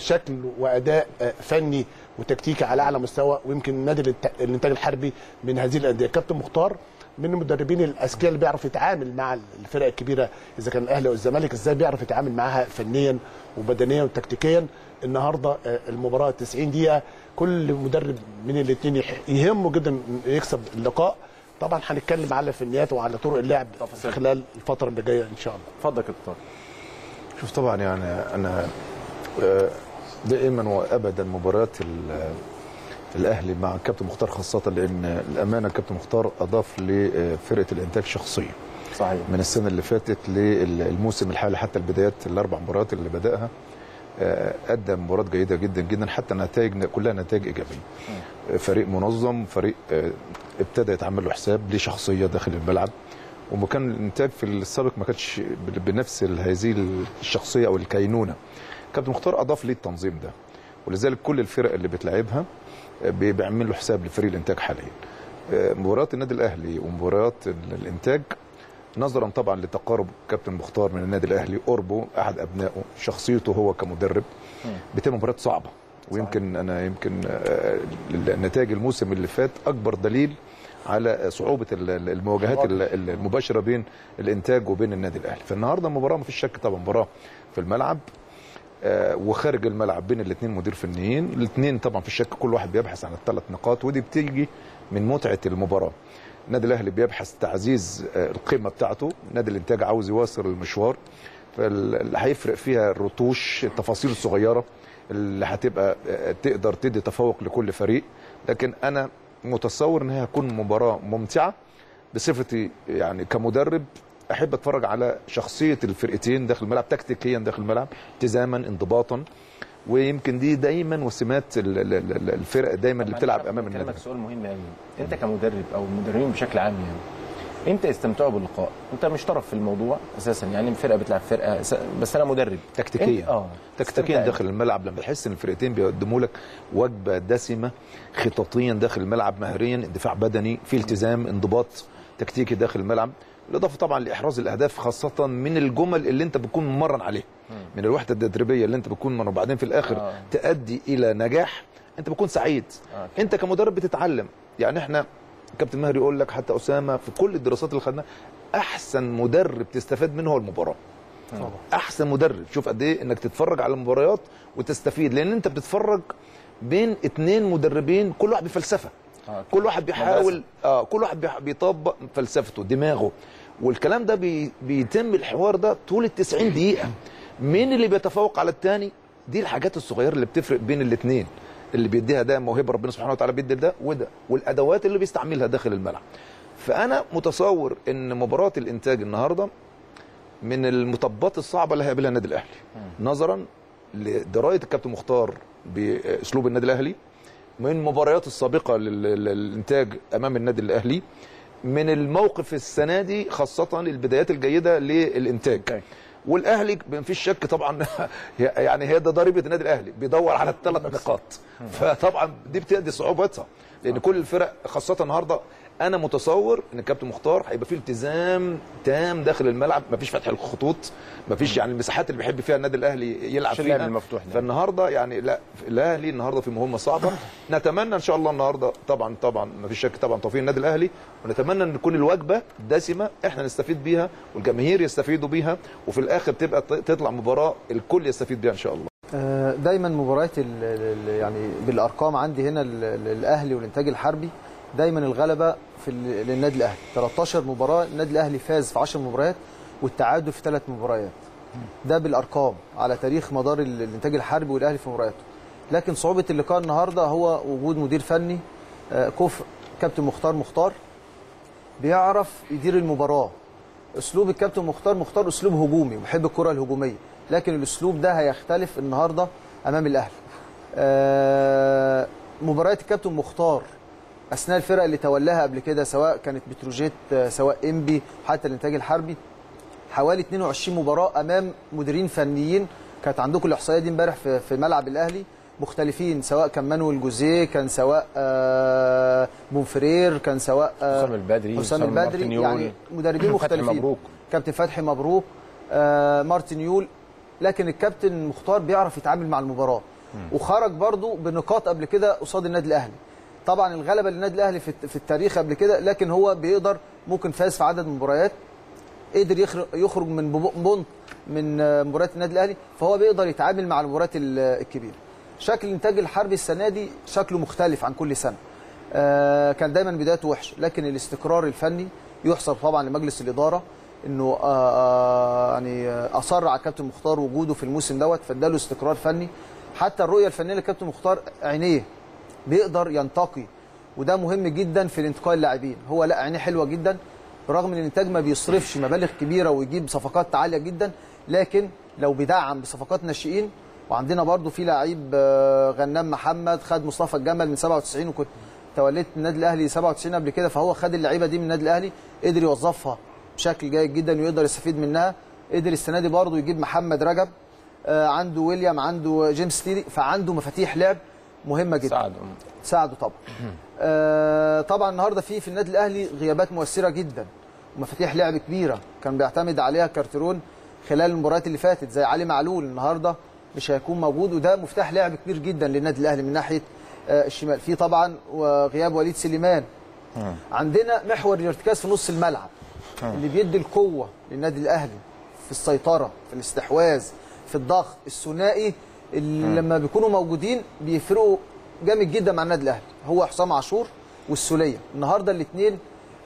شكل واداء فني وتكتيكي على اعلى مستوى، ويمكن نادي الانتاج الحربي من هذه الانديه. كابتن مختار من المدربين الاذكياء اللي بيعرف يتعامل مع الفرق الكبيره اذا كان الاهلي او الزمالك، ازاي بيعرف يتعامل معاها فنيا وبدنيا وتكتيكيا. النهارده المباراه 90 دقيقه، كل مدرب من الاثنين يهمه جدا يكسب اللقاء. طبعا هنتكلم على فنيات وعلى طرق اللعب خلال الفتره اللي جايه ان شاء الله. اتفضل يا طارق. شوف طبعا يعني انا دائما وابدا مباريات الاهلي مع الكابتن مختار خاصه، لان الامانه الكابتن مختار اضاف لفرقه الانتاج شخصيه صحيح من السنه اللي فاتت للموسم الحالي. حتى البدايات ال4 مباريات اللي بداها ادى مباريات جيده جدا جدا، حتى نتائج كلها نتائج ايجابيه. فريق منظم، فريق ابتدى يتعمل له حساب، ليه شخصيه داخل الملعب، وكان الانتاج في السابق ما كانش بنفس هذه الشخصيه او الكينونه. كابتن مختار اضاف ليه التنظيم ده، ولذلك كل الفرق اللي بتلاعبها بيعمل له حساب لفريق الانتاج حاليا. مباريات النادي الاهلي ومباريات الانتاج نظرا طبعا لتقارب كابتن مختار من النادي الاهلي، قربه، احد ابنائه، شخصيته هو كمدرب، بتبقى مباريات صعبه. ويمكن انا يمكن نتائج الموسم اللي فات اكبر دليل على صعوبه المواجهات المباشره بين الانتاج وبين النادي الاهلي. فالنهارده المباراه ما فيش شك طبعا مباراه في الملعب وخارج الملعب بين الاثنين مدير فنيين، الاثنين طبعا في الشك كل واحد بيبحث عن ال3 نقاط، ودي بتيجي من متعه المباراه. النادي الاهلي بيبحث تعزيز القيمه بتاعته، نادي الانتاج عاوز يواصل المشوار، فاللي هيفرق فيها الرتوش، التفاصيل الصغيره اللي هتبقى تقدر تدي تفوق لكل فريق. لكن انا متصور ان هي هتكون مباراه ممتعه بصفتي يعني كمدرب، احب اتفرج على شخصيه الفرقتين داخل الملعب، تكتيكيا داخل الملعب، التزاما، انضباطا، ويمكن دي دايما وسمات الفرق دايما اللي بتلعب امام النادي. كلامك سؤال مهم قوي، انت كمدرب او المدربين بشكل عام يعني امتى استمتعوا باللقاء؟ انت مش طرف في الموضوع اساسا، يعني فرقه بتلعب فرقه، بس انا مدرب تكتيكيا تكتيكيا داخل الملعب، لما تحس ان الفرقتين بيقدموا لك وجبه دسمه خططيا داخل الملعب، مهريا، اندفاع بدني، في التزام، انضباط تكتيكي داخل الملعب، بالاضافه طبعا لاحراز الاهداف خاصه من الجمل اللي انت بتكون ممرن عليها، من الوحده التدريبيه اللي انت بتكون مرن، وبعدين في الاخر تؤدي الى نجاح، انت بتكون سعيد. انت كمدرب بتتعلم، يعني احنا كابتن ماهر يقول لك حتى اسامه في كل الدراسات اللي خدناها احسن مدرب تستفاد منه هو المباراه. احسن مدرب، شوف قد ايه انك تتفرج على المباريات وتستفيد، لان انت بتتفرج بين اتنين مدربين كل واحد بفلسفه، كل واحد بيحاول كل واحد بيطبق فلسفته، دماغه، والكلام ده بيتم الحوار ده طول ال 90 دقيقه، مين اللي بيتفوق على الثاني؟ دي الحاجات الصغيره اللي بتفرق بين الاثنين، اللي بيديها ده موهبه ربنا سبحانه وتعالى، بيدي ده وده، والادوات اللي بيستعملها داخل الملعب. فانا متصور ان مباراه الانتاج النهارده من المطبات الصعبه اللي هيقابلها النادي الاهلي، نظرا لدرايه الكابتن مختار باسلوب النادي الاهلي، من المباريات السابقه للانتاج امام النادي الاهلي، من الموقف السنه دي خاصه البدايات الجيده للانتاج. والاهلي مفيش شك طبعا يعني هي ده ضريبه النادي الاهلي، بيدور على ال3 نقاط، فطبعا دي بتأدي صعوبتها، لان كل الفرق خاصه النهارده انا متصور ان الكابتن مختار هيبقى فيه التزام تام داخل الملعب، مفيش فتح الخطوط، مفيش يعني المساحات اللي بيحب فيها النادي الاهلي يلعب فيها، فالنهارده يعني لا، الاهلي النهارده في مهمه صعبه، نتمنى ان شاء الله النهارده طبعا مفيش شك طبعا توفيق النادي الاهلي، ونتمنى ان تكون الوجبه دسمه احنا نستفيد بيها والجماهير يستفيدوا بيها، وفي الاخر تبقى تطلع مباراه الكل يستفيد بيها ان شاء الله. دايما مباريات يعني بالارقام عندي هنا الاهلي والانتاج الحربي دايما الغلبه للنادي الاهلي، 13 مباراه النادي الاهلي فاز في 10 مباريات والتعادل في 3 مباريات، ده بالارقام على تاريخ مدار الانتاج الحربي والاهلي في مبارياته. لكن صعوبه اللقاء النهارده هو وجود مدير فني كفء، كابتن مختار بيعرف يدير المباراه. اسلوب الكابتن مختار اسلوب هجومي وبيحب الكره الهجوميه، لكن الاسلوب ده هيختلف النهارده امام الاهلي. مباريات الكابتن مختار اثناء الفرق اللي تولاها قبل كده، سواء كانت بتروجيت، سواء انبي، حتى الانتاج الحربي، حوالي 22 مباراه امام مديرين فنيين، كانت عندكم الاحصائيه دي امبارح في ملعب الاهلي، مختلفين، سواء كان مانويل جوزيه، كان سواء بونفرير، كان سواء حسام البدري، يعني مدربين مختلفين، كابتن فتحي مبروك، مارتن يول، لكن الكابتن مختار بيعرف يتعامل مع المباراه، وخرج برضو بنقاط قبل كده قصاد النادي الاهلي. طبعا الغلبه للنادي الاهلي في التاريخ قبل كده، لكن هو بيقدر، ممكن فاز في عدد مباريات، قدر يخرج من بونت من مباريات النادي الاهلي، فهو بيقدر يتعامل مع المباريات الكبيره. شكل الانتاج الحربي السنه دي شكله مختلف عن كل سنه، كان دايما بدايته وحشه، لكن الاستقرار الفني يحسب طبعا لمجلس الاداره، انه يعني اصر على الكابتن مختار وجوده في الموسم دوت، فاداله استقرار فني. حتى الرؤيه الفنيه للكابتن مختار عينيه بيقدر ينتقي، وده مهم جدا في الانتقاء اللاعبين، هو لا عينيه حلوه جدا، رغم ان الانتاج ما بيصرفش مبالغ كبيره ويجيب صفقات عاليه جدا، لكن لو بيدعم بصفقات ناشئين، وعندنا برضو في لعيب غنام محمد، خد مصطفى الجمل من 97، وكنت توليت النادي الاهلي 97 قبل كده، فهو خد اللعيبه دي من النادي الاهلي، قدر يوظفها بشكل جيد جدا ويقدر يستفيد منها. قدر السنه دي برضو يجيب محمد رجب، عنده ويليام، عنده جيمس ستيدي، فعنده مفاتيح لعب مهمه جدا ساعده طبعا. طبعا النهارده في النادي الاهلي غيابات مؤثره جدا ومفاتيح لعب كبيره كان بيعتمد عليها كارتيرون خلال المباريات اللي فاتت، زي علي معلول النهارده مش هيكون موجود، وده مفتاح لعب كبير جدا للنادي الاهلي من ناحيه الشمال. في طبعا وغياب وليد سليمان. عندنا محور الارتكاز في نص الملعب اللي بيدي القوه للنادي الاهلي في السيطره، في الاستحواذ، في الضغط الثنائي، اللي لما بيكونوا موجودين بيفرقوا جامد جدا مع النادي الاهلي، هو حسام عاشور والسوليه. النهارده الاثنين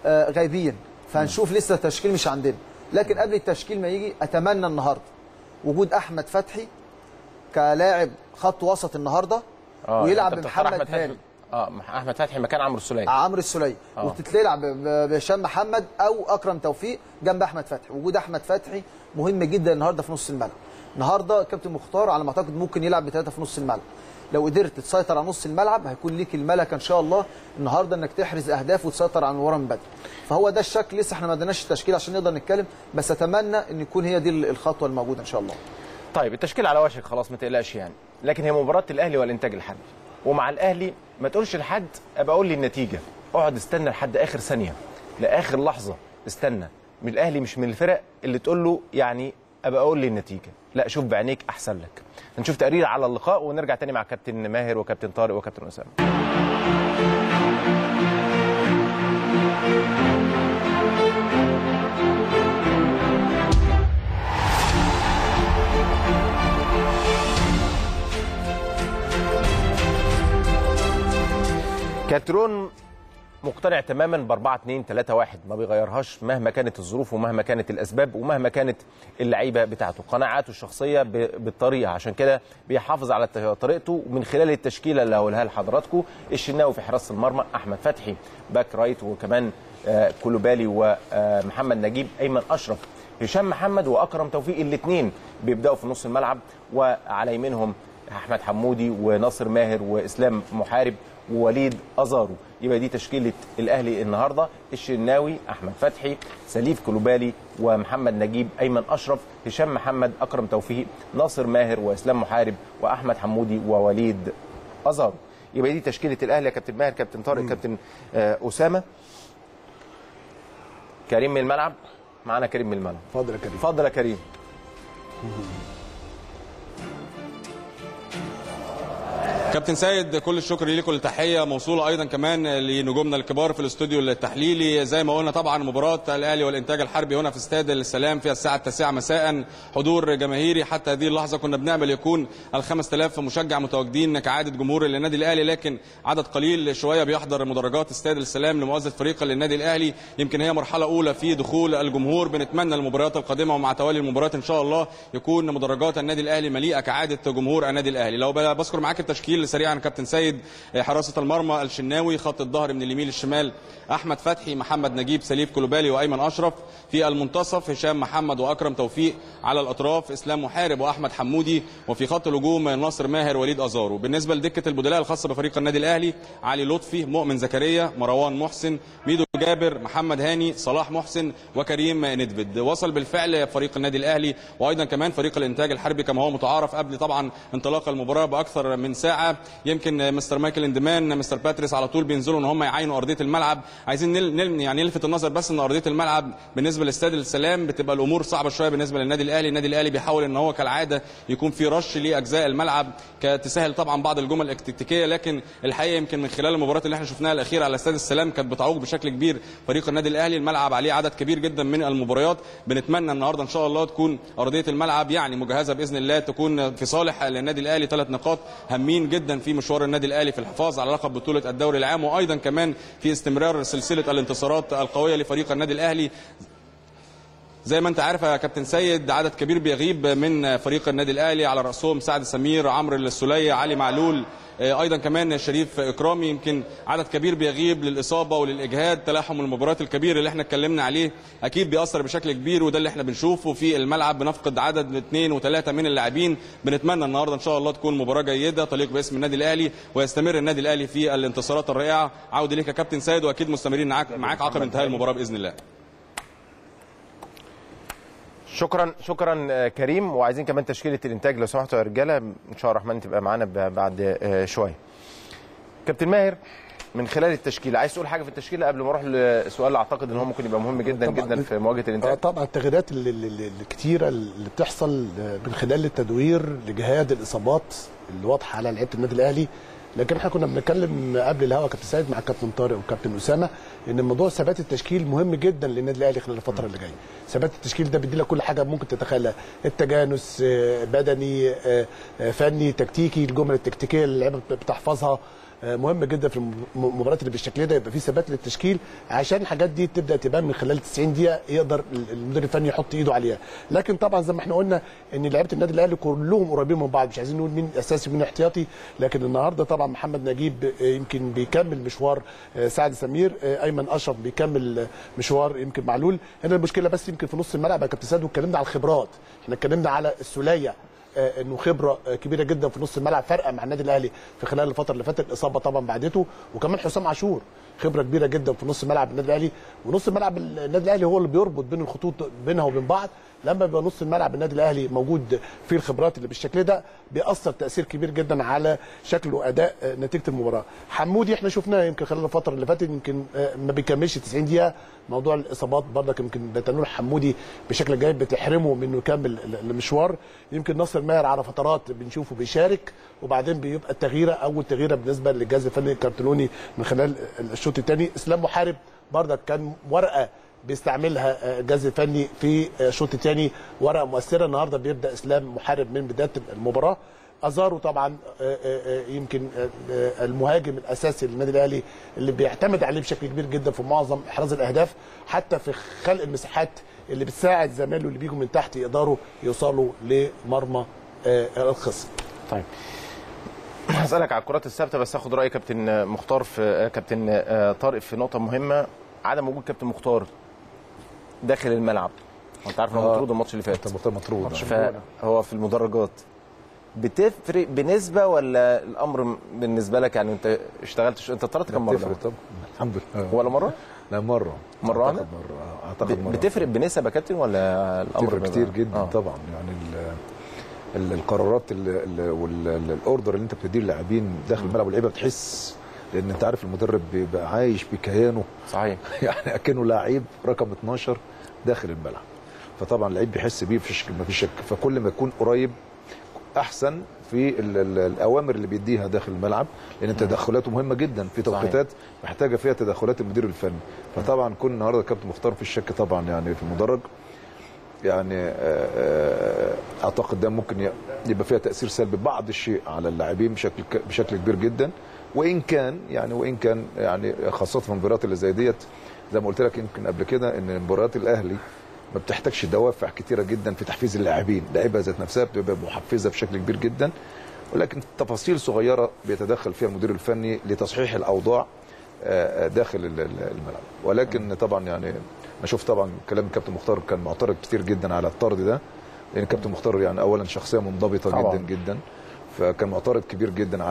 غايبين، فهنشوف لسه التشكيل مش عندنا، لكن قبل التشكيل ما يجي اتمنى النهارده وجود احمد فتحي كلاعب خط وسط النهارده، ويلعب بمحمد هاني احمد فتحي مكان عمرو السليه. عمرو السليه وبتتلعب بهشام محمد او اكرم توفيق جنب احمد فتحي. وجود احمد فتحي مهم جدا النهارده في نص الملعب. النهارده كابتن مختار على ما اعتقد ممكن يلعب بثلاثه في نص الملعب. لو قدرت تسيطر على نص الملعب هيكون ليك الملكه ان شاء الله النهارده انك تحرز اهداف وتسيطر عن ورا من بدري. فهو ده الشكل، لسه احنا ما ادناش التشكيل عشان نقدر نتكلم، بس اتمنى ان يكون هي دي الخطوه الموجوده ان شاء الله. طيب التشكيل على وشك خلاص ما تقلقش يعني، لكن هي مباراه الاهلي والانتاج الحربي، ومع الاهلي ما تقولش لحد ابقى اقول لي النتيجه، اقعد استنى لحد اخر ثانيه، لاخر لحظه استنى. من الاهلي مش من الفرق اللي تقول له يعني ابقى اقول لي النتيجه، لا شوف بعينيك احسن لك. هنشوف تقرير على اللقاء ونرجع تاني مع كابتن ماهر وكابتن طارق وكابتن اسامه. كارتيرون مقتنع تماما ب 4-2-3-1 ما بيغيرهاش مهما كانت الظروف ومهما كانت الاسباب ومهما كانت اللعيبه بتاعته، قناعاته الشخصيه بالطريقه، عشان كده بيحافظ على طريقته من خلال التشكيله اللي هقولها لحضراتكم. الشناوي في حراسه المرمى، احمد فتحي باك رايت وكمان كولبالي ومحمد نجيب، ايمن اشرف، هشام محمد واكرم توفيق الاثنين بيبداوا في نص الملعب، وعلى يمينهم احمد حمودي وناصر ماهر واسلام محارب ووليد أزارو. يبقى دي تشكيلة الأهلي النهاردة: الشناوي، أحمد فتحي، سليف كولبالي ومحمد نجيب، أيمن أشرف، هشام محمد، أكرم توفيق، ناصر ماهر وإسلام محارب وأحمد حمودي ووليد أزارو. يبقى دي تشكيلة الأهلي يا كابتن ماهر، كابتن طارق، كابتن أسامة. كريم من الملعب معانا، كريم من الملعب. اتفضل يا كريم. اتفضل يا كريم. كابتن سيد، كل الشكر ليك والتحيه موصوله ايضا كمان لنجومنا الكبار في الاستوديو التحليلي. زي ما قلنا طبعا مباراه الاهلي والانتاج الحربي هنا في استاد السلام في الساعه 9 مساء، حضور جماهيري. حتى هذه اللحظه كنا بنعمل يكون ال 5000 مشجع متواجدين كعاده جمهور النادي الاهلي، لكن عدد قليل شويه بيحضر مدرجات استاد السلام لمؤازه فريق النادي الاهلي. يمكن هي مرحله اولى في دخول الجمهور. بنتمنى المباريات القادمه ومع توالي المباريات ان شاء الله يكون مدرجات النادي الاهلي مليئه كعاده جمهور النادي الاهلي. لو بذكر معاك التشكيل سريعا كابتن سيد: حراسه المرمى الشناوي، خط الظهر من اليمين للشمال احمد فتحي، محمد نجيب، سليف كولبالي وايمن اشرف. في المنتصف هشام محمد واكرم توفيق، على الاطراف اسلام محارب واحمد حمودي، وفي خط الهجوم ناصر ماهر وليد ازارو. بالنسبه لدكه البدلاء الخاصه بفريق النادي الاهلي: علي لطفي، مؤمن زكريا، مروان محسن، ميدو جابر، محمد هاني، صلاح محسن وكريم ندفد. وصل بالفعل فريق النادي الاهلي وايضا كمان فريق الانتاج الحربي كما هو متعارف قبل طبعا انطلاق المباراه باكثر من ساعه. يمكن مستر مايكل اندمان، مستر باتريس على طول بينزلوا ان هم يعينوا ارضيه الملعب. عايزين نلفت النظر بس ان ارضيه الملعب بالنسبه لاستاد السلام بتبقى الامور صعبه شويه بالنسبه للنادي الاهلي. النادي الاهلي بيحاول ان هو كالعاده يكون في رش لاجزاء الملعب كتسهل طبعا بعض الجمل التكتيكيه، لكن الحقيقه يمكن من خلال المباريات اللي احنا شفناها الاخيره على استاد السلام كانت بتعوق بشكل كبير فريق النادي الاهلي. الملعب عليه عدد كبير جدا من المباريات. بنتمنى النهارده ان شاء الله تكون ارضيه الملعب يعني مجهزه باذن الله، تكون في صالح النادي الاهلي. 3 نقاط هامين جدا في مشوار النادي الاهلي في الحفاظ على لقب بطوله الدوري العام، وايضا كمان في استمرار سلسله الانتصارات القويه لفريق النادي الاهلي. زي ما انت عارف يا كابتن سيد عدد كبير بيغيب من فريق النادي الاهلي، على راسهم سعد سمير، عمرو السليه، علي معلول، ايضا كمان شريف اكرامي. يمكن عدد كبير بيغيب للاصابه وللاجهاد. تلاحم المباريات الكبير اللي احنا اتكلمنا عليه اكيد بيأثر بشكل كبير، وده اللي احنا بنشوفه في الملعب. بنفقد عدد من 2 و3 من اللاعبين. بنتمنى النهارده ان شاء الله تكون مباراه جيده تليق باسم النادي الاهلي، ويستمر النادي الاهلي في الانتصارات الرائعه. عوده ليك يا كابتن سيد، واكيد مستمرين معاك عقب انتهاء المباراه باذن الله. شكرا كريم. وعايزين كمان تشكيله الانتاج لو سمحتوا يا رجاله، ان شاء الله الرحمن تبقى معانا بعد شويه. كابتن ماهر، من خلال التشكيله عايز تقول حاجه في التشكيله قبل ما اروح لسؤال اعتقد ان هو ممكن يبقى مهم جدا جدا في مواجهه الانتاج؟ طبعا التغييرات الكتيره اللي بتحصل من خلال التدوير لجهاد الاصابات اللي واضحه على لعيبه النادي الاهلي. لكن احنا كنا بنتكلم قبل الهوا كابتن سيد مع كابتن طارق وكابتن اسامه ان موضوع ثبات التشكيل مهم جدا للنادي الاهلي خلال الفتره اللي جايه. ثبات التشكيل ده بيدي لك كل حاجه ممكن تتخيلها: التجانس، بدني، فني، تكتيكي، الجمل التكتيكيه اللي اللعيبه بتحفظها، مهم جدا في المباريات اللي بالشكل ده، يبقى في ثبات للتشكيل عشان الحاجات دي تبدا تبان من خلال 90 دقيقه يقدر المدير الفني يحط ايده عليها. لكن طبعا زي ما احنا قلنا ان لعيبه النادي الاهلي كلهم قريبين من بعض، مش عايزين نقول مين اساسي ومين احتياطي، لكن النهارده طبعا محمد نجيب يمكن بيكمل مشوار سعد سمير، ايمن اشرف بيكمل مشوار يمكن معلول. هنا المشكله بس يمكن في نص الملعب يا كابتن سعد، واتكلمنا على الخبرات، احنا اتكلمنا على السوليه انه خبره كبيره جدا في نص الملعب فارقه مع النادي الاهلي في خلال الفتره اللي فاتت، الاصابه طبعا بعدته، وكمان حسام عاشور خبره كبيره جدا في نص ملعب النادي الاهلي. ونص ملعب النادي الاهلي هو اللي بيربط بين الخطوط بينها وبين بعض، لما بيبقى نص الملعب النادي الاهلي موجود فيه الخبرات اللي بالشكل ده بيأثر تأثير كبير جدا على شكل وأداء نتيجة المباراة. حمودي احنا شفناه يمكن خلال الفترة اللي فاتت يمكن ما بيكملش 90 دقيقة، موضوع الإصابات برضك يمكن بتنول حمودي بشكل جيد بتحرمه من انه يكمل المشوار. يمكن ناصر ماهر على فترات بنشوفه بيشارك وبعدين بيبقى التغييرة أول تغييرة بالنسبة للجهاز الفني الكارتلوني من خلال الشوط الثاني. اسلام محارب برضك كان ورقة بيستعملها الجهاز الفني في الشوط الثاني، ورقه مؤثره. النهارده بيبدا اسلام محارب من بدايه المباراه. ازارو طبعا يمكن المهاجم الاساسي للنادي الاهلي اللي بيعتمد عليه بشكل كبير جدا في معظم احراز الاهداف، حتى في خلق المساحات اللي بتساعد زمايله اللي بيجوا من تحت يقدروا يوصلوا لمرمى الخصم. طيب هسالك على الكرات الثابته، بس هاخد راي كابتن مختار في كابتن طارق في نقطه مهمه، عدم وجود كابتن مختار داخل الملعب. انت عارف انه مطرود الماتش اللي فات، مطرود هو في المدرجات. بتفرق بنسبه ولا الامر بالنسبه لك يعني انت اشتغلت انت طردت كم مره؟ بتفرق طبعا الحمد لله. ولا مره؟ لا مره اعتقد مره بتفرق بنسبه كابتن ولا الامر كتير جدا؟ طبعا يعني القرارات والاوردر اللي انت بتديه للاعبين داخل الملعب واللعيبه بتحس، لان انت عارف المدرب بيبقى عايش بكيانه صحيح يعني اكنه لعيب رقم 12 داخل الملعب، فطبعا اللعيب بيحس بيه مفيش شك. فكل ما يكون قريب احسن في الاوامر اللي بيديها داخل الملعب، لان تدخلاته مهمه جدا في توقيتات محتاجه فيها تدخلات المدير الفني. فطبعا كون النهارده كابتن مختار في الشك طبعا يعني في المدرج، يعني اعتقد ده ممكن يبقى فيها تاثير سلبي بعض الشيء على اللاعبين بشكل كبير جدا. وان كان يعني خاصه في المباريات اللي زي ديت، زي ما قلت لك يمكن قبل كده، ان مباريات الاهلي ما بتحتاجش دوافع كتيره جدا في تحفيز اللاعبين، اللعيبه ذات نفسها بتبقى محفزه بشكل كبير جدا، ولكن تفاصيل صغيره بيتدخل فيها المدير الفني لتصحيح الاوضاع داخل الملعب. ولكن طبعا يعني انا شفت طبعا كلام الكابتن مختار كان معترض كتير جدا على الطرد ده، لان الكابتن مختار يعني اولا شخصيه منضبطه طبعا جدا، فكان معترض كبير جدا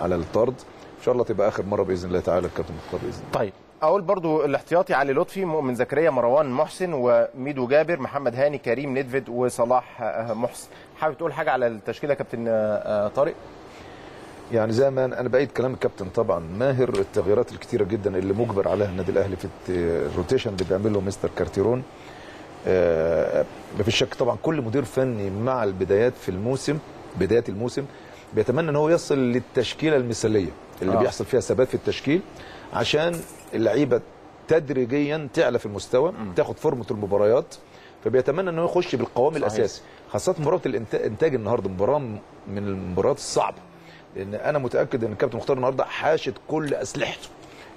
على الطرد. ان شاء الله تبقى اخر مره باذن الله تعالى الكابتن مختار باذن الله. طيب اقول برضو الاحتياطي علي لطفي، مؤمن زكريا، مروان محسن، وميدو جابر، محمد هاني، كريم ندفد، وصلاح محسن. حابب تقول حاجه على التشكيله كابتن طارق؟ يعني زي ما انا بعيد كلام الكابتن طبعا ماهر، التغييرات الكتيره جدا اللي مجبر عليها النادي الاهلي في الروتيشن اللي بيعمله مستر كارتيرون، مفيش شك طبعا كل مدير فني مع البدايات في الموسم بيتمنى ان هو يصل للتشكيله المثاليه اللي بيحصل فيها ثبات في التشكيل، عشان اللعيبه تدريجيا تعلى في المستوى، تاخد فورمه المباريات، فبيتمنى ان هو يخش بالقوام الاساسي، خاصه مباراه الانتاج النهارده، مباراه من المباريات الصعبه، لان انا متاكد ان الكابتن مختار النهارده حاشد كل اسلحته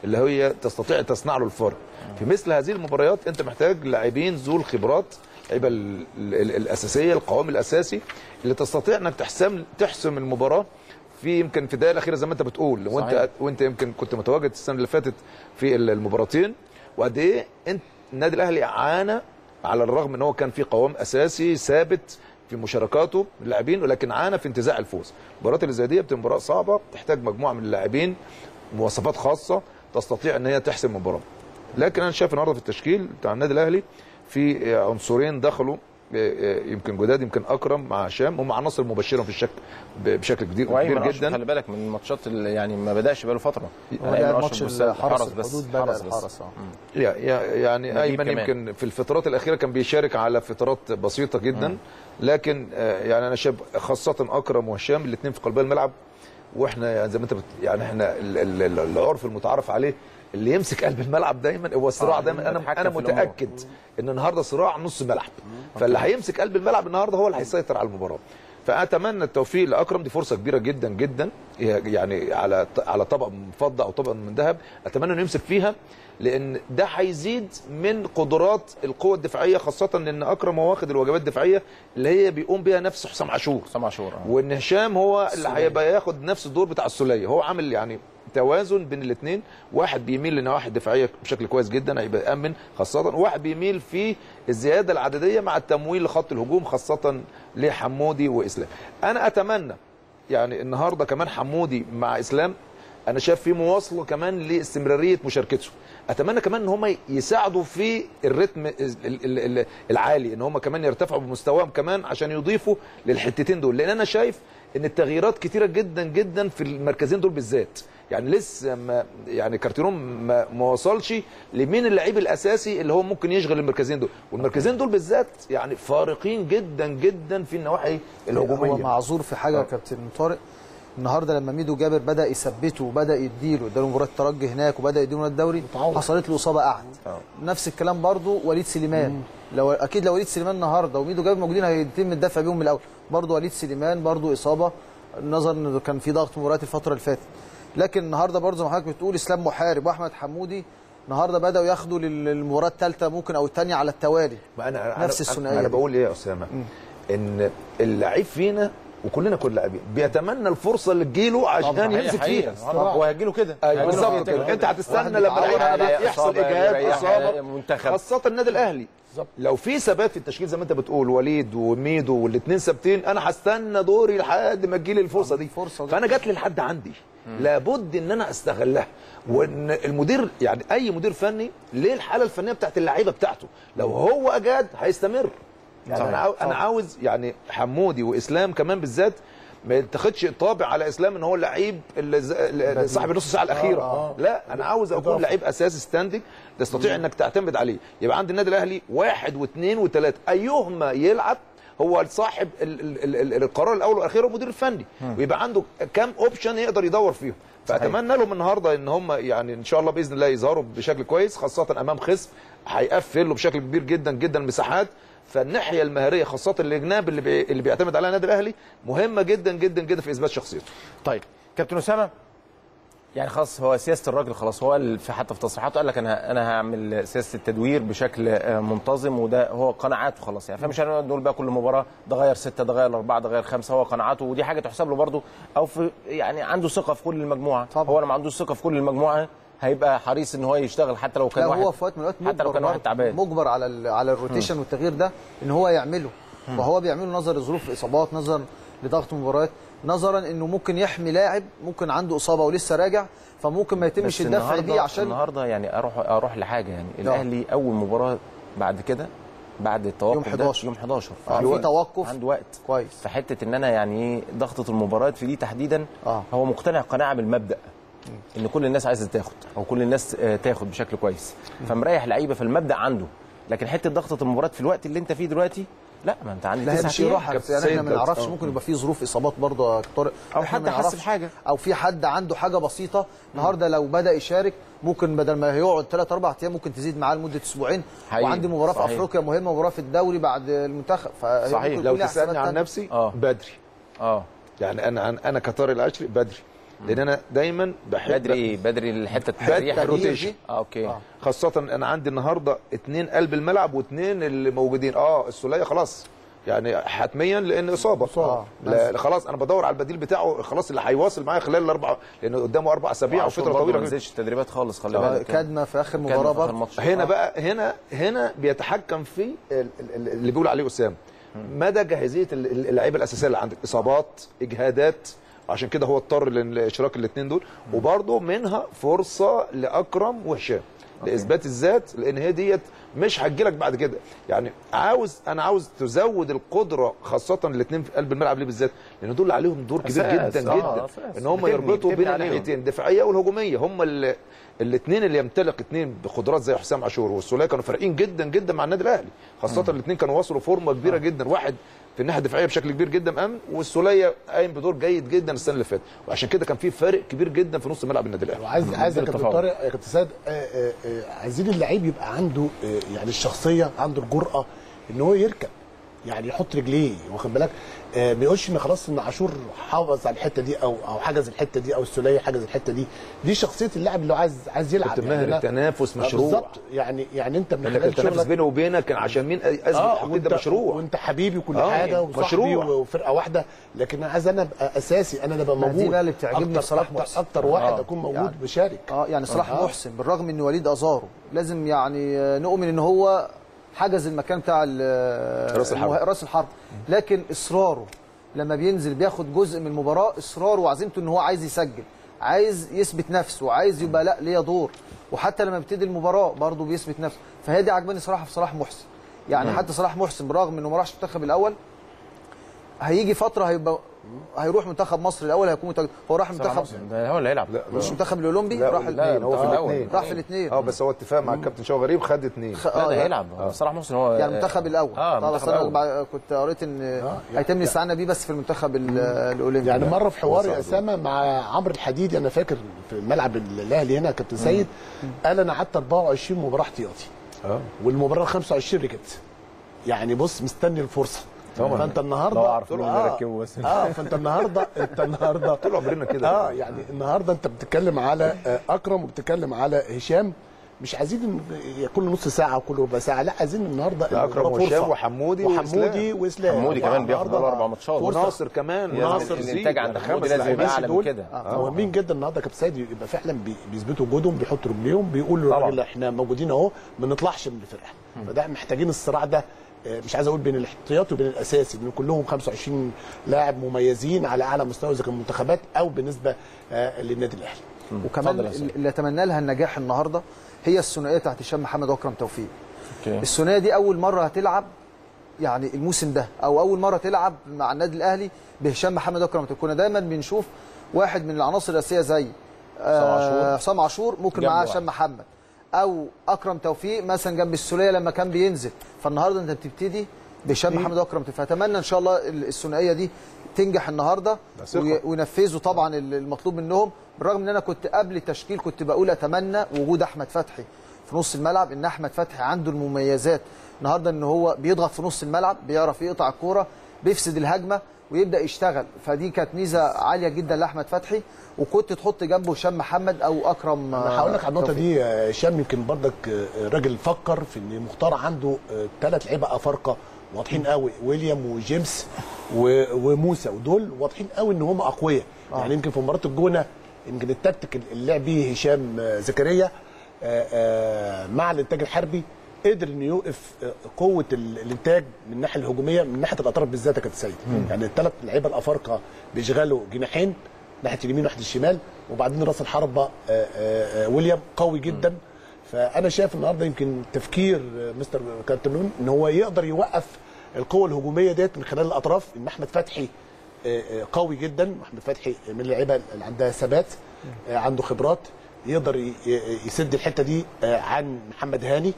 اللي هي تستطيع تصنع له الفرق. في مثل هذه المباريات انت محتاج لاعبين ذو الخبرات، اللعيبه الاساسيه، القوام الاساسي اللي تستطيع انك تحسم المباراه في يمكن في الدقيقه الاخيره زي ما انت بتقول. وانت يمكن كنت متواجد السنه اللي فاتت في المباراتين، وقد ايه النادي الاهلي عانى، على الرغم ان هو كان في قوام اساسي ثابت في مشاركاته اللاعبين، ولكن عانى في انتزاع الفوز. المباريات اللي زي دي بتبقى مباراه صعبه، تحتاج مجموعه من اللاعبين مواصفات خاصه تستطيع ان هي تحسم المباراه. لكن انا شايف النهارده في التشكيل بتاع النادي الاهلي في عنصرين دخلوا يمكن جداد، يمكن اكرم مع هشام، هم عناصر مبشره في الشكل بشكل كبير جدا. خلي بالك من الماتشات يعني ما بداش بقاله فتره، ماتش الحرس بس الحرس يعني ايمن يمكن في الفترات الاخيره كان بيشارك على فترات بسيطه جدا، لكن يعني انا شايف خاصه اكرم وهشام الاثنين في قلب الملعب، واحنا يعني زي ما انت يعني احنا العرف المتعارف عليه اللي يمسك قلب الملعب دايما هو الصراع دايما. انا متاكد ان النهارده صراع نص ملعب، فاللي هيمسك قلب الملعب النهارده هو اللي هيسيطر على المباراه. فاتمنى التوفيق لاكرم، دي فرصه كبيره جدا جدا يعني على طبق من فضه او طبق من ذهب، اتمنى انه يمسك فيها لان ده هيزيد من قدرات القوه الدفاعيه، خاصه ان اكرم هو واخد الواجبات الدفاعيه اللي هي بيقوم بيها نفس حسام عاشور وان هشام هو اللي هيبقى ياخد نفس الدور بتاع السليه. هو عامل يعني توازن بين الاثنين، واحد بيميل لنواحي الدفاعيه بشكل كويس جدا هيبقى يامن خاصه، واحد بيميل في الزياده العدديه مع التمويل لخط الهجوم خاصه لحمودي واسلام. انا اتمنى يعني النهارده كمان حمودي مع اسلام انا شايف في مواصله كمان لاستمراريه مشاركته، اتمنى كمان ان هم يساعدوا في الريتم العالي، ان هم كمان يرتفعوا بمستواهم كمان عشان يضيفوا للحتتين دول، لان انا شايف ان التغييرات كتيره جدا جدا في المركزين دول بالذات، يعني لسه ما يعني كارتيرون ما وصلش لمين اللعيب الاساسي اللي هو ممكن يشغل المركزين دول، والمركزين دول بالذات يعني فارقين جدا جدا في النواحي الهجوميه. هو معذور في حاجه يا كابتن طارق، النهارده لما ميدو جابر بدا يثبته وبدا يديله ده مباراه الترجي هناك وبدا يديله الدوري حصلت له اصابه قعد. نفس الكلام برضو وليد سليمان، لو وليد سليمان النهارده وميدو جابر موجودين هيتم الدفع بيهم من الاول، برضو وليد سليمان برضو اصابه نظرا انه كان في ضغط مباريات الفتره اللي فاتت. لكن النهارده برضو زي ما حضرتك بتقول اسلام محارب واحمد حمودي النهارده بداوا ياخدوا للمباراه الثالثه ممكن او الثانيه على التوالي. أنا نفس الثنائيه. انا بقول ايه يا اسامه؟ ان اللعيب فينا وكلنا كل لاعبين بيتمنى الفرصه اللي تجيله عشان يمسك فيها، وهيجيله كده بالظبط كده، انت هتستنى لما يحصل اجهاد اصابه خاصه النادي الاهلي. لو في ثبات في التشكيل زي ما انت بتقول وليد وميدو والاثنين ثابتين، انا هستنى دوري لحد ما تجيلي الفرصه دي، فانا جات لي لحد عندي لابد ان انا استغلها. وان المدير يعني اي مدير فني ليه الحاله الفنيه بتاعت اللعيبه بتاعته، لو هو اجاد هيستمر. يعني انا عاوز يعني حمودي واسلام كمان بالذات ما يتاخدش طابع على اسلام ان هو اللعيب اللي صاحب النص الساعه الاخيره، لا انا عاوز اكون لعيب اساسي ستاندنج تستطيع انك تعتمد عليه. يبقى عند النادي الاهلي واحد واثنين وثلاثه ايهما يلعب هو صاحب القرار الاول والاخير والمدير الفني، ويبقى عنده كام اوبشن يقدر يدور فيهم. فاتمنى لهم النهارده ان هم يعني ان شاء الله باذن الله يظهروا بشكل كويس خاصه امام خصم هيقفل له بشكل كبير جدا جدا مساحات، فالناحيه المهاريه خاصه الجناب اللي بيعتمد عليها النادي الاهلي مهمه جدا جدا جدا في اثبات شخصيته. طيب كابتن اسامه، يعني خلاص هو سياسه الراجل، خلاص هو حتى في تصريحاته قال لك انا هعمل سياسه التدوير بشكل منتظم، وده هو قناعاته خلاص يعني، فمش هنقعد نقول بقى كل مباراه ده غير 6 ده غير 4 ده غير 5، هو قناعاته ودي حاجه تحسب له برضه، او في يعني عنده ثقه في كل المجموعه. طبعا. هو لما عنده ثقه في كل المجموعه هيبقى حريص ان هو يشتغل حتى لو كان واحد، هو في وقت من الوقت مجبر تعبان، مجبر على الروتيشن والتغيير ده ان هو يعمله، وهو بيعمله نظر لظروف اصابات، نظر لضغط مباريات، نظرا انه ممكن يحمي لاعب ممكن عنده اصابه ولسه راجع، فممكن ما يتمش الدفع بيه. عشان النهارده يعني اروح لحاجه يعني الاهلي اول مباراه بعد كده بعد التوقف ده يوم 11 في توقف عنده وقت كويس في حته ان انا يعني ايه ضغطه المباريات في دي تحديدا. هو مقتنع قناعه بالمبدا ان كل الناس عايزه تاخد او كل الناس تاخد بشكل كويس، فمريح لعيبه فالمبدا عنده، لكن حته ضغطه المباراه في الوقت اللي انت فيه دلوقتي لا ما انت عندك تسع راحه يعني احنا ما نعرفش ممكن يبقى في ظروف اصابات برضه طارق، او حد حس بحاجه او في حد عنده حاجه بسيطه النهارده لو بدا يشارك ممكن بدل ما هيقعد 3-4 ايام ممكن تزيد معاه لمده اسبوعين، وعندي مباراه في افريقيا مهمه ومباراه في الدوري بعد المنتخب. صحيح. لو تسالني عن نفسي بدري يعني انا كطارق العشري بدري، لان انا دايما بحب بدري الحته التريح الروتيشن. اوكي. خاصه انا عندي النهارده 2 قلب الملعب و2 اللي موجودين، السوليه خلاص يعني حتميا لان اصابه. خلاص انا بدور على البديل بتاعه خلاص اللي هيواصل معايا خلال الاربع، لان قدامه 4 اسابيع وفتره طويله ما نزلش التدريبات خالص، خلي بالك كدمه في اخر مباراه برضه. هنا بقى هنا بيتحكم في اللي بيقول عليه اسامه مدى جاهزيه اللعيبه الاساسيه اللي عندك، اصابات اجهادات، عشان كده هو اضطر لاشراك الاثنين دول، وبرضه منها فرصه لاكرم وهشام لاثبات الذات، لان هي ديت مش هتجيلك بعد كده. يعني انا عاوز تزود القدره خاصه الاثنين في قلب الملعب ليه بالذات، لان دول اللي عليهم دور كبير جدا جدا ان هم يربطوا بين الناحيتين الدفاعيه والهجوميه، هم الاثنين اللي يمتلك اثنين بقدرات زي حسام عاشور والسوليه كانوا فارقين جدا جدا مع النادي الاهلي، خاصه الاثنين كانوا وصلوا فورمه كبيره جدا، واحد في الناحيه الدفاعيه بشكل كبير جدا امن، والسوليه قايم بدور جيد جدا السنه اللي فاتت، وعشان كده كان في فارق كبير جدا في نص ملعب النادي الاهلي. عايز يا كابتن طارق يا كابتن سيد، عايزين اللعيب يبقى عنده يعني الشخصيه، عنده الجرأه ان هو يركب يعني يحط رجليه واخد بالك، ما بيقولش ان خلاص ان عاشور حافظ على الحته دي او حجز الحته دي او السوليه حجز الحته دي. دي شخصيه اللاعب اللي عايز يلعب. يعني التنافس مشروع بالظبط. يعني انت من خلال التنافس بيني وبينك عشان مين اثبت ده مشروع، وانت حبيبي وكل حاجه وصاحبي وفرقه واحده، لكن انا عايز انا ابقى اساسي، انا اللي ابقى موجود. دي بقى اللي بتعجبني صلاح محسن، اكتر واحد اكون موجود يعني بشارك. يعني صلاح محسن بالرغم ان وليد ازارو لازم يعني نؤمن ان هو حجز المكان بتاع راس الحرب، لكن اصراره لما بينزل بياخد جزء من المباراه، اصراره وعزيمته ان هو عايز يسجل، عايز يثبت نفسه، وعايز يبقى لا ليه دور، وحتى لما بيبتدي المباراه برضه بيثبت نفسه. فهي دي عجباني صراحه في صلاح محسن. يعني حتى صلاح محسن برغم انه ما راحش المنتخب الاول، هيجي فتره هيبقى هيروح منتخب مصر الاول، هيكون هو راح منتخب ده هو اللي هيلعب، مش منتخب الاولمبي، راح الاثنين، هو في الاول راح في الاثنين. بس هو اتفاق مع الكابتن شو غريب، خد اثنين ده هيلعب صلاح محسن هو يعني المنتخب الاول. طبعا كنت قريت ان هيتم الاستعانه بيه بس في المنتخب الاولمبي. يعني مره في حوار يا اسامه مع عمرو الحديدي، انا فاكر في ملعب الاهلي هنا كابتن سيد قال انا قعدت 24 مباراه احتياطي والمباراه 25 ركبت، يعني بص مستني الفرصه. فانت النهارده فانت النهارده طول عمرنا كده. يعني النهارده انت بتتكلم على اكرم وبتتكلم على هشام، مش عايزين كل نص ساعه وكل ربع ساعه، لا عايزين النهارده اكرم وهشام وحمودي واسلام. حمودي كمان بياخد 4 ماتشات، وناصر كمان، وناصر الانتاج عند حمودي لازم يبقى اعلى من كده. مهمين جدا النهارده كابتن سيد، يبقى فعلا بيثبتوا وجودهم، بيحطوا رجليهم، بيقولوا للراجل احنا موجودين اهو، ما نطلعش من الفرقه. فده محتاجين الصراع ده، مش عايز اقول بين الاحتياطي وبين الاساسي، لان كلهم 25 لاعب مميزين على اعلى مستوى اذا كان المنتخبات او بالنسبه للنادي الاهلي. وكمان اللي اتمنى لها النجاح النهارده هي الثنائيه بتاعت هشام محمد واكرم توفيق. الثنائيه دي اول مره هتلعب يعني الموسم ده، او اول مره تلعب مع النادي الاهلي بهشام محمد واكرم توفيق. كنا دايما بنشوف واحد من العناصر الاساسيه زي حسام عاشور ممكن معاه هشام محمد او اكرم توفيق مثلا جنب السوليه لما كان بينزل. فالنهارده انت بتبتدي بهشام محمد واكرم توفيق، فاتمنى ان شاء الله الثنائيه دي تنجح النهارده وينفذوا طبعا المطلوب منهم. بالرغم ان انا كنت قبل التشكيل كنت بقول اتمنى وجود احمد فتحي في نص الملعب، ان احمد فتحي عنده المميزات النهارده ان هو بيضغط في نص الملعب، بيعرف يقطع الكوره، بيفسد الهجمه ويبدا يشتغل. فدي كانت ميزه عاليه جدا لاحمد فتحي، وكنت تحط جنبه هشام محمد او اكرم. انا هقول لك على النقطه دي. هشام يمكن برضك راجل فكر في ان مختار عنده 3 لعيبه افارقه واضحين قوي، ويليام وجيمس وموسى، ودول واضحين قوي ان هم اقوياء. يعني يمكن في مباراه الجونه يمكن التكتيك اللي لعب بيه هشام زكريا مع الانتاج الحربي قدر انه يوقف قوه الانتاج من الناحيه الهجوميه، من ناحيه الاطراف بالذات يا كابتن سيد. يعني ال3 لعيبه الافارقه بيشغلوا جناحين، ناحيه اليمين وناحيه الشمال، وبعدين راس الحربه ويليام قوي جدا. فانا شايف النهارده يمكن تفكير مستر كارتيرون ان هو يقدر يوقف القوه الهجوميه ديت من خلال الاطراف، ان احمد فتحي قوي جدا، احمد فتحي من اللعيبه اللي عندها ثبات، عنده خبرات، يقدر يسد الحته دي عن محمد هاني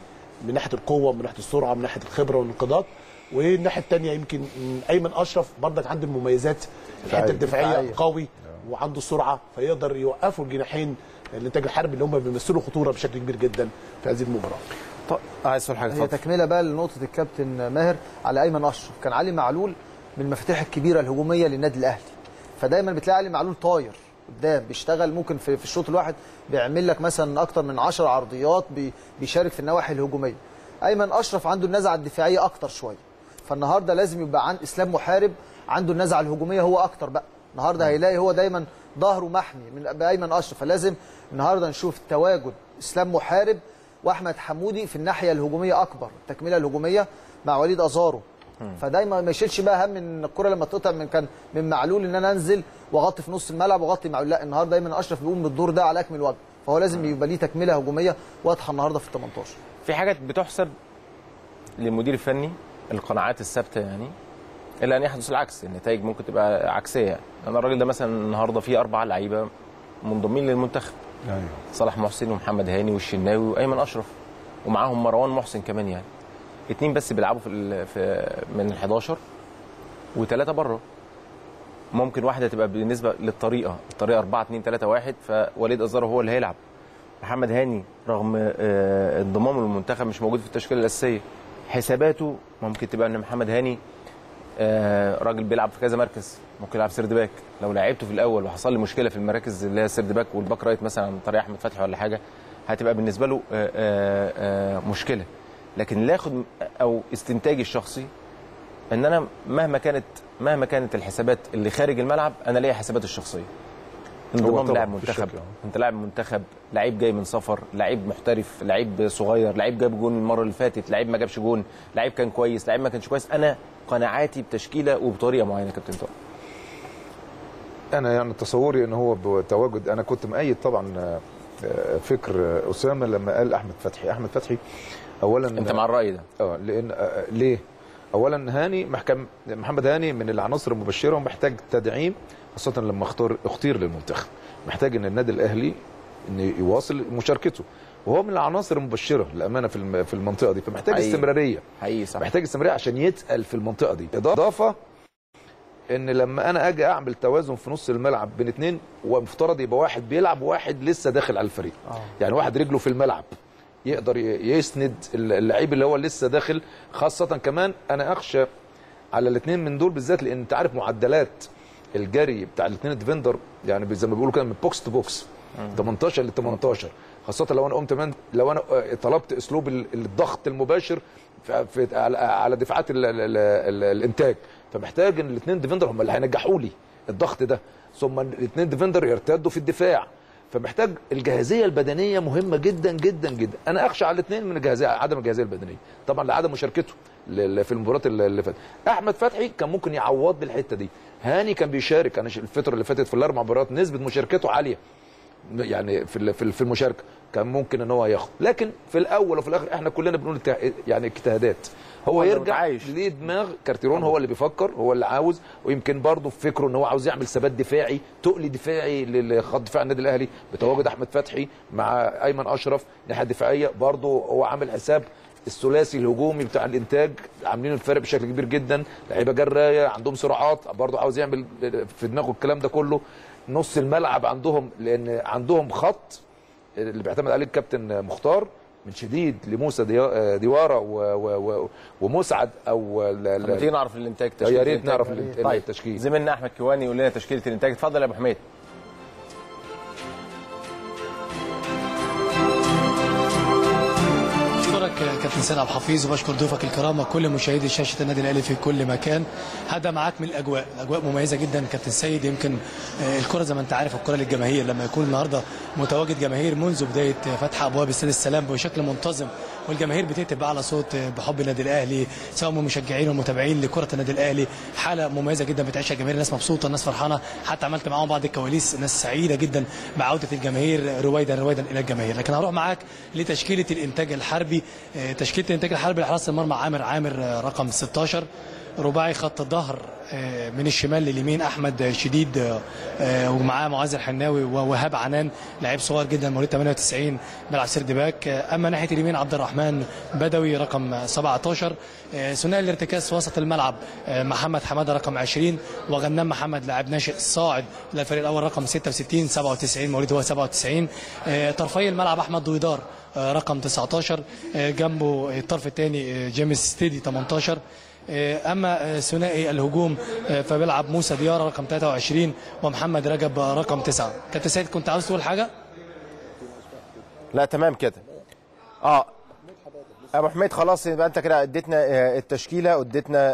من ناحيه القوه، من ناحيه السرعه، من ناحيه الخبره والانقضاض. والناحيه الثانيه يمكن ايمن اشرف برضك عنده المميزات، الحته الدفاعيه قوي وعنده السرعه، فيقدر يوقفوا الجناحين الانتاج الحربي اللي هم بيمثلوا خطوره بشكل كبير جدا في هذه المباراه. طيب عايز تقول حاجه؟ هي تكمله بقى لنقطه الكابتن ماهر على ايمن اشرف. كان علي معلول من المفاتيح الكبيره الهجوميه للنادي الاهلي، فدايما بتلاقي علي معلول طاير قدام، بيشتغل ممكن في الشوط الواحد بيعمل لك مثلا اكتر من 10 عرضيات، بيشارك في النواحي الهجوميه. ايمن اشرف عنده النزعه الدفاعيه اكتر شويه، فالنهارده لازم يبقى عند اسلام محارب عنده النزعه الهجوميه هو اكتر بقى. النهارده هيلاقي هو دايما ظهره محمي من بايمن اشرف، فلازم النهارده نشوف تواجد اسلام محارب واحمد حمودي في الناحيه الهجوميه اكبر، التكمله الهجوميه مع وليد ازارو. فدايما ما يشيلش بقى هم ان الكره لما تقطع من معلول ان انا انزل واغطي في نص الملعب واغطي معلول، لا النهارده ايمن اشرف بيقوم بالدور ده على اكمل وجه، فهو لازم يبقى ليه تكمله هجوميه واضحه النهارده في ال 18. في حاجات بتحسب للمدير الفني، القناعات الثابته، يعني الا ان يحدث العكس، النتائج ممكن تبقى عكسيه. يعني انا الراجل ده مثلا النهارده فيه 4 لعيبه منضمين للمنتخب، ايوه صلاح محسن ومحمد هاني والشناوي وايمن اشرف، ومعاهم مروان محسن كمان، يعني 2 بس بيلعبوا في من ال11 و3 بره. ممكن واحده تبقى بالنسبه الطريقه 4-2-3-1، فوليد ازارو هو اللي هيلعب. محمد هاني رغم انضمامه للمنتخب مش موجود في التشكيله الاساسيه، حساباته ممكن تبقى ان محمد هاني راجل بيلعب في كذا مركز، ممكن يلعب سيرد باك. لو لعبته في الاول وحصل لي مشكله في المراكز اللي هي سيرد باك والباك رايت مثلا عن طريق احمد فتحي ولا حاجه، هتبقى بالنسبه له مشكله. لكن اللي ياخد او استنتاجي الشخصي ان انا مهما كانت الحسابات اللي خارج الملعب، انا ليا حساباتي الشخصيه. انضمام لاعب منتخب، انت لاعب منتخب، لعيب جاي من سفر، لعيب محترف، لعيب صغير، لعيب جاب جون المره اللي فاتت، لعيب ما جابش جون، لعيب كان كويس، لعيب ما كانش كويس. انا قناعاتي بتشكيله وبطريقه معينه. كابتن طارق، انا يعني تصوري ان هو بتواجد، انا كنت مؤيد طبعا فكر اسامه لما قال احمد فتحي اولا. انت مع الراي ده؟ لان ليه؟ اولا هاني محمد هاني من العناصر المبشره ومحتاج تدعيم، خاصه لما اختير للمنتخب، محتاج ان النادي الاهلي ان يواصل مشاركته، وهو من العناصر المبشره للامانه في المنطقه دي، فمحتاج استمراريه حقيقي. صح، محتاج استمراريه عشان يتقل في المنطقه دي. اضافه ان لما انا اجي اعمل توازن في نص الملعب بين اثنين، ومفترض يبقى واحد بيلعب واحد لسه داخل على الفريق، يعني واحد رجله في الملعب يقدر يسند اللعيب اللي هو لسه داخل. خاصه كمان انا اخشى على الاثنين من دول بالذات، لان انت عارف معدلات الجري بتاع الاثنين الديفندر، يعني زي ما بيقولوا كده من بوكس تو بوكس 18 ل 18، خاصه لو انا قمت، لو انا طلبت اسلوب الضغط المباشر على دفاعات الانتاج، فمحتاج ان الاثنين ديفندر هم اللي هينجحوا لي الضغط ده، ثم الاثنين ديفندر يرتدوا في الدفاع، فمحتاج الجاهزيه البدنيه مهمه جدا جدا جدا. انا اخشى على الاثنين من الجاهزيه، عدم الجاهزيه البدنيه طبعا لعدم مشاركته في المباراه اللي فاتت. احمد فتحي كان ممكن يعوض بالحته دي، هاني كان بيشارك، انا الفتره اللي فاتت في الاربع مباريات نسبه مشاركته عاليه، يعني في المشاركه كان ممكن ان هو ياخد. لكن في الاول وفي الاخر احنا كلنا بنقول يعني اجتهادات، هو يرجع لدماغ كارتيرون، هو اللي بيفكر، هو اللي عاوز، ويمكن برضه في فكره ان هو عاوز يعمل ثبات دفاعي، تقل دفاعي لخط دفاع النادي الاهلي بتواجد احمد فتحي مع ايمن اشرف ناحيه دفاعيه. برضه هو عامل حساب الثلاثي الهجومي بتاع الانتاج، عاملين الفرق بشكل كبير جدا، لعيبه جرايه عندهم سرعات، برضه عاوز يعمل في دماغه الكلام ده كله. نص الملعب عندهم، لان عندهم خط اللي بيعتمد عليه الكابتن مختار، من شديد لموسى ديوارا ومسعد. او عايزين نعرف الانتاج تشكيل، يا ريت نعرف التشكيل. زميلنا احمد كيواني يقول لنا تشكيله الانتاج. اتفضل يا ابو حميد. كابتن سيد عبد الحفيظ، وبشكر ضيوفك الكرام وكل مشاهدي شاشه النادي الاهلي في كل مكان. هبدا معاك من الاجواء مميزه جدا كابتن سيد. يمكن الكره زي ما انت عارف، الكره للجماهير، لما يكون النهارده متواجد جماهير منذ بدايه فتح ابواب استاد السلام بشكل منتظم، والجماهير بتكتب على صوت بحب النادي الاهلي، سواء من مشجعين ومتابعين لكره النادي الاهلي. حاله مميزه جدا بتعيشها الجماهير، ناس مبسوطه، ناس فرحانه، حتى عملت معاهم بعض الكواليس، ناس سعيده جدا بعوده الجماهير رويدا الى الجماهير. لكن هروح معاك لتشكيله الانتاج الحربي. تشكيله الانتاج الحربي لحراسه المرمى عامر رقم 16، رباعي خط الظهر من الشمال لليمين احمد شديد ومعاه معاذ الحناوي ووهاب عنان، لعيب صغير جدا مواليد 98 بيلعب سيرد باك. اما ناحيه اليمين عبد الرحمن بدوي رقم 17، ثنائي الارتكاز في وسط الملعب محمد حماده رقم 20 وغنام محمد لاعب ناشئ صاعد للفريق الاول رقم 97 مواليد هو 97. طرفي الملعب احمد دويدار رقم 19، جنبه الطرف الثاني جيمس ستيدي 18. اما ثنائي الهجوم فبيلعب موسى ديارة رقم 23 ومحمد رجب رقم 9. كابتن سيد كنت عاوز تقول حاجه؟ لا تمام كده. ابو حميد خلاص، يبقى انت كده اديتنا التشكيله، واديتنا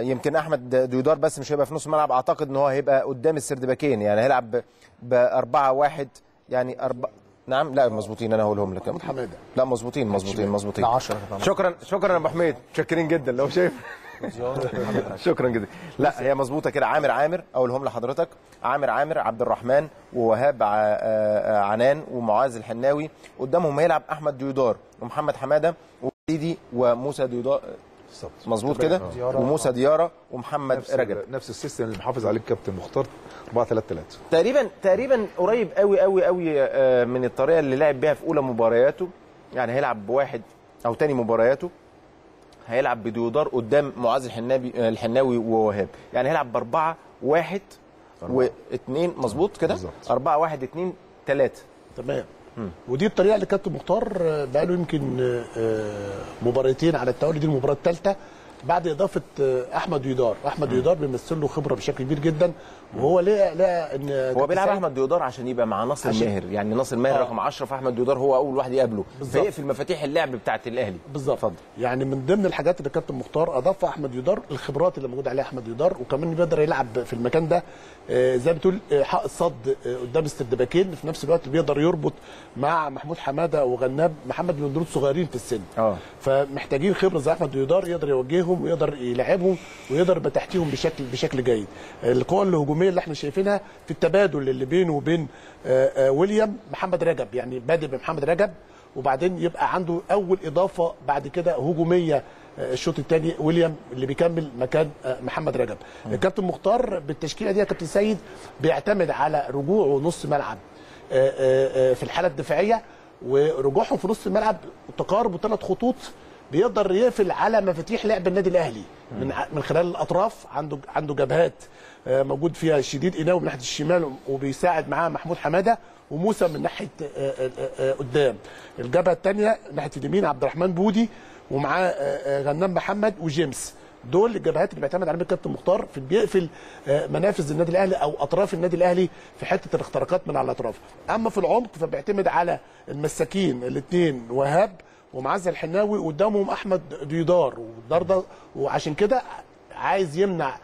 يمكن احمد دويدار بس مش هيبقى في نص الملعب، اعتقد ان هو هيبقى قدام السردباكين، يعني هيلعب ب 4-1 يعني 4. نعم، لا مظبوطين، انا هقولهم لك. لا مظبوطين. شكرا يا ابو حميد، متشكرين جدا. لو شايف شكرا جدا. لا هي مظبوطه كده. عامر اقولهم لحضرتك، عامر عبد الرحمن ووهاب عنان ومعاذ الحناوي، قدامهم هيلعب احمد دويدار ومحمد حماده وسيدي وموسى دويدار. مظبوط كده، وموسى ديارة ومحمد رجب. نفس السيستم اللي محافظ عليه الكابتن مختار 4-3-3 تقريبا. قريب قوي قوي قوي من الطريقه اللي لعب بيها في اولى مبارياته، يعني هيلعب بواحد او تاني مبارياته هيلعب بديودار قدام معاذ الحناوي ووهاب، يعني هيلعب 4-1-2. مظبوط كده، 4-1-2-3 تمام. ودي الطريقه اللي كابتن مختار بقى له يمكن مباراتين على التوالي، دي المباراه الثالثه بعد اضافه احمد دويدار. احمد دويدار بيمثل له خبره بشكل كبير جدا، وهو لقى ان هو بيلعب احمد دويدار عشان يبقى مع ناصر ماهر، يعني ناصر ماهر رقم 10، فاحمد دويدار هو اول واحد يقابله فيقفل مفاتيح اللعب بتاعه الاهلي بالظبط. يعني من ضمن الحاجات اللي كابتن مختار اضافها احمد دويدار، الخبرات اللي موجوده عليها احمد دويدار، وكمان بيقدر يلعب في المكان ده زي ما بتقول حق الصد قدام السردباكين، في نفس الوقت بيقدر يربط مع محمود حماده وغناب محمد من دول صغيرين في السن، فمحتاجين خبره زي احمد دويدار يقدر يوجههم ويقدر يلعبهم ويقدر بتحتيهم بشكل جيد. القوه الهجوميه اللي احنا شايفينها في التبادل اللي بينه وبين ويليام محمد رجب، يعني بادئ بمحمد رجب وبعدين يبقى عنده اول اضافه بعد كده هجوميه الشوط الثاني ويليام اللي بيكمل مكان محمد رجب. الكابتن مختار بالتشكيله دي يا كابتن سيد بيعتمد على رجوعه نص ملعب في الحاله الدفاعيه، ورجوعهم في نص الملعب تقارب 3 خطوط بيقدر يقفل على مفاتيح لعب النادي الاهلي من خلال الاطراف. عنده جبهات موجود فيها شديد قناوي من ناحيه الشمال وبيساعد معاه محمود حماده وموسى من ناحيه قدام. الجبهه الثانيه ناحيه اليمين عبد الرحمن بودي ومعاه غنام محمد وجيمس، دول الجبهات اللي بيعتمد عليهم الكابتن مختار في بيقفل منافذ النادي الاهلي او اطراف النادي الاهلي في حته الاختراقات من على الاطراف. اما في العمق فبيعتمد على المساكين الاثنين وهاب ومعز الحناوي قدامهم احمد دويدار، وعشان كده عايز يمنع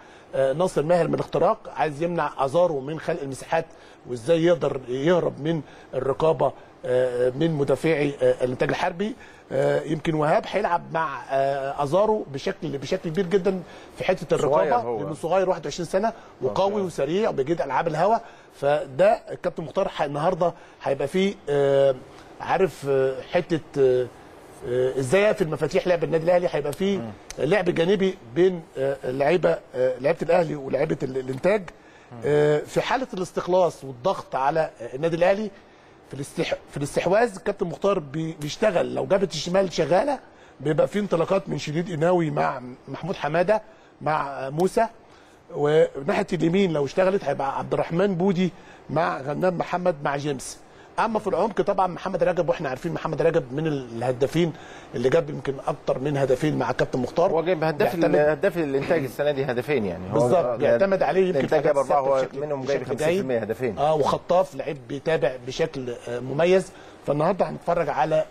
ناصر ماهر من الاختراق، عايز يمنع أزارو من خلق المساحات وازاي يقدر يهرب من الرقابه من مدافعي الانتاج الحربي. يمكن وهاب هيلعب مع أزارو بشكل كبير جدا في حته الرقابه، لانه صغير 21 سنه وقوي وسريع وبيجيد العاب الهواء، فده الكابتن مختار النهارده هيبقى فيه عارف حته ازاي في المفاتيح لعب النادي الاهلي، هيبقى فيه لعب جانبي بين لعيبه الاهلي ولعيبه الانتاج في حاله الاستخلاص والضغط على النادي الاهلي. في الاستحواذ الكابتن مختار بيشتغل، لو جبهه الشمال شغاله بيبقى فيه انطلاقات من شديد قناوي مع محمود حماده مع موسى، وناحيه اليمين لو اشتغلت هيبقى عبد الرحمن بودي مع غنام محمد مع جيمس. اما في العمق طبعا محمد رجب، واحنا عارفين محمد رجب من الهدافين اللي جاب يمكن اكتر من هدفين مع كابتن مختار، هو جايب هداف الانتاج السنه دي هدفين، يعني بالظبط بيعتمد عليه يمكن الانتاج جاب 4 منهم جايب 50% هدفين، وخطاف لعيب بيتابع بشكل مميز. فالنهارده هنتفرج على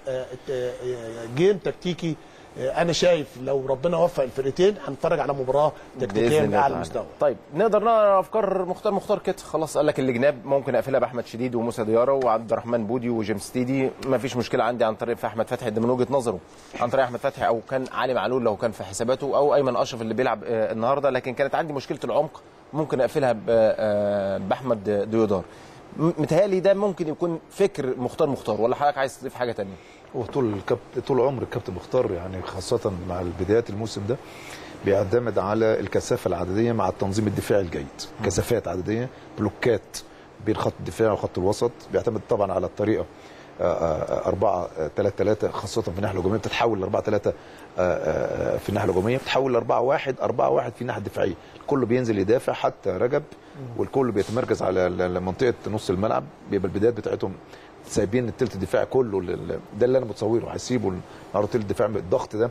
جيم تكتيكي، انا شايف لو ربنا وفق الفرقتين هنتفرج على مباراه تكتيكيه من اعلى المستوى. طيب نقدر نقرا افكار مختار كده خلاص، قال لك الجناب ممكن اقفلها باحمد شديد وموسى دياره وعبد الرحمن بودي وجيمس ستيدي، ما فيش مشكله عندي عن طريق في احمد فتحي، ده من وجهه نظره عن طريق احمد فتحي او كان علي معلول لو كان في حساباته او ايمن اشرف اللي بيلعب النهارده، لكن كانت عندي مشكله العمق ممكن اقفلها باحمد دويدار. متهيألي ده ممكن يكون فكر مختار ولا حضرتك عايز تضيف حاجه ثانيه؟ طول عمر الكابتن مختار يعني خاصه مع بدايات الموسم ده بيعتمد على الكثافه العدديه مع التنظيم الدفاعي الجيد، كثافات عدديه بلوكات بين خط الدفاع وخط الوسط، بيعتمد طبعا على الطريقه 4-3-3 خاصه في الناحيه الهجوميه، بتتحول ل 4-3 في الناحيه الهجوميه، بتتحول ل 4-1 في الناحيه الدفاعيه، الكل بينزل يدافع حتى رجب، والكل بيتمركز على منطقه نص الملعب، بيبقى البدايات بتاعتهم سايبين الثلث الدفاعي كله، ده اللي انا متصوره هيسيبوا النهارده الثلث الدفاعي بالضغط ده،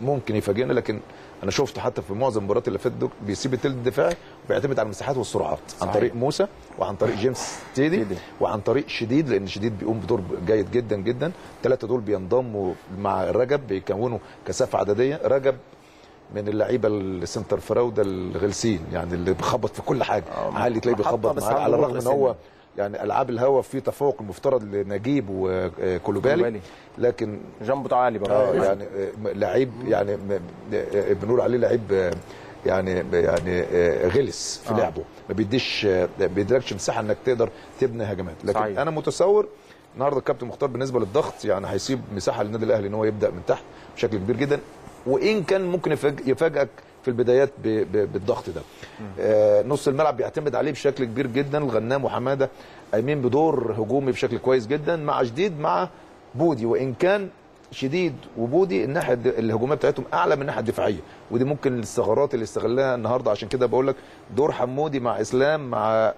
ممكن يفاجئنا، لكن انا شفته حتى في معظم المباريات اللي فاتت بيسيب الثلث الدفاعي وبيعتمد على المساحات والسرعات صحيح. عن طريق موسى وعن طريق جيمس ستيدي وعن طريق شديد، لان شديد بيقوم بدور جيد جدا جدا، الثلاثه دول بينضموا مع رجب بيكونوا كثافه عدديه. رجب من اللعيبه السنتر فراوده الغلسين، يعني اللي بيخبط في كل حاجه، عالي تلاقيه بيخبط على الرغم ان هو يعني العاب الهوا في تفوق المفترض لنجيب وكولبالي، لكن جنبه عالي برضه يعني لعيب يعني بنقول عليه لعيب يعني غلس في لعبه، ما بيديلكش مساحه انك تقدر تبني هجمات، لكن صحيح. انا متصور النهارده الكابتن مختار بالنسبه للضغط يعني هيسيب مساحه للنادي الاهلي ان هو يبدا من تحت بشكل كبير جدا، وان كان ممكن يفاجئك في البدايات بالضغط ده. نص الملعب بيعتمد عليه بشكل كبير جدا، الغنام وحماده قايمين بدور هجومي بشكل كويس جدا مع شديد مع بودي، وان كان شديد وبودي الناحيه الهجوميه بتاعتهم اعلى من الناحيه الدفاعيه، ودي ممكن الثغرات اللي استغلها النهارده. عشان كده بقول لك دور حمودي مع اسلام مع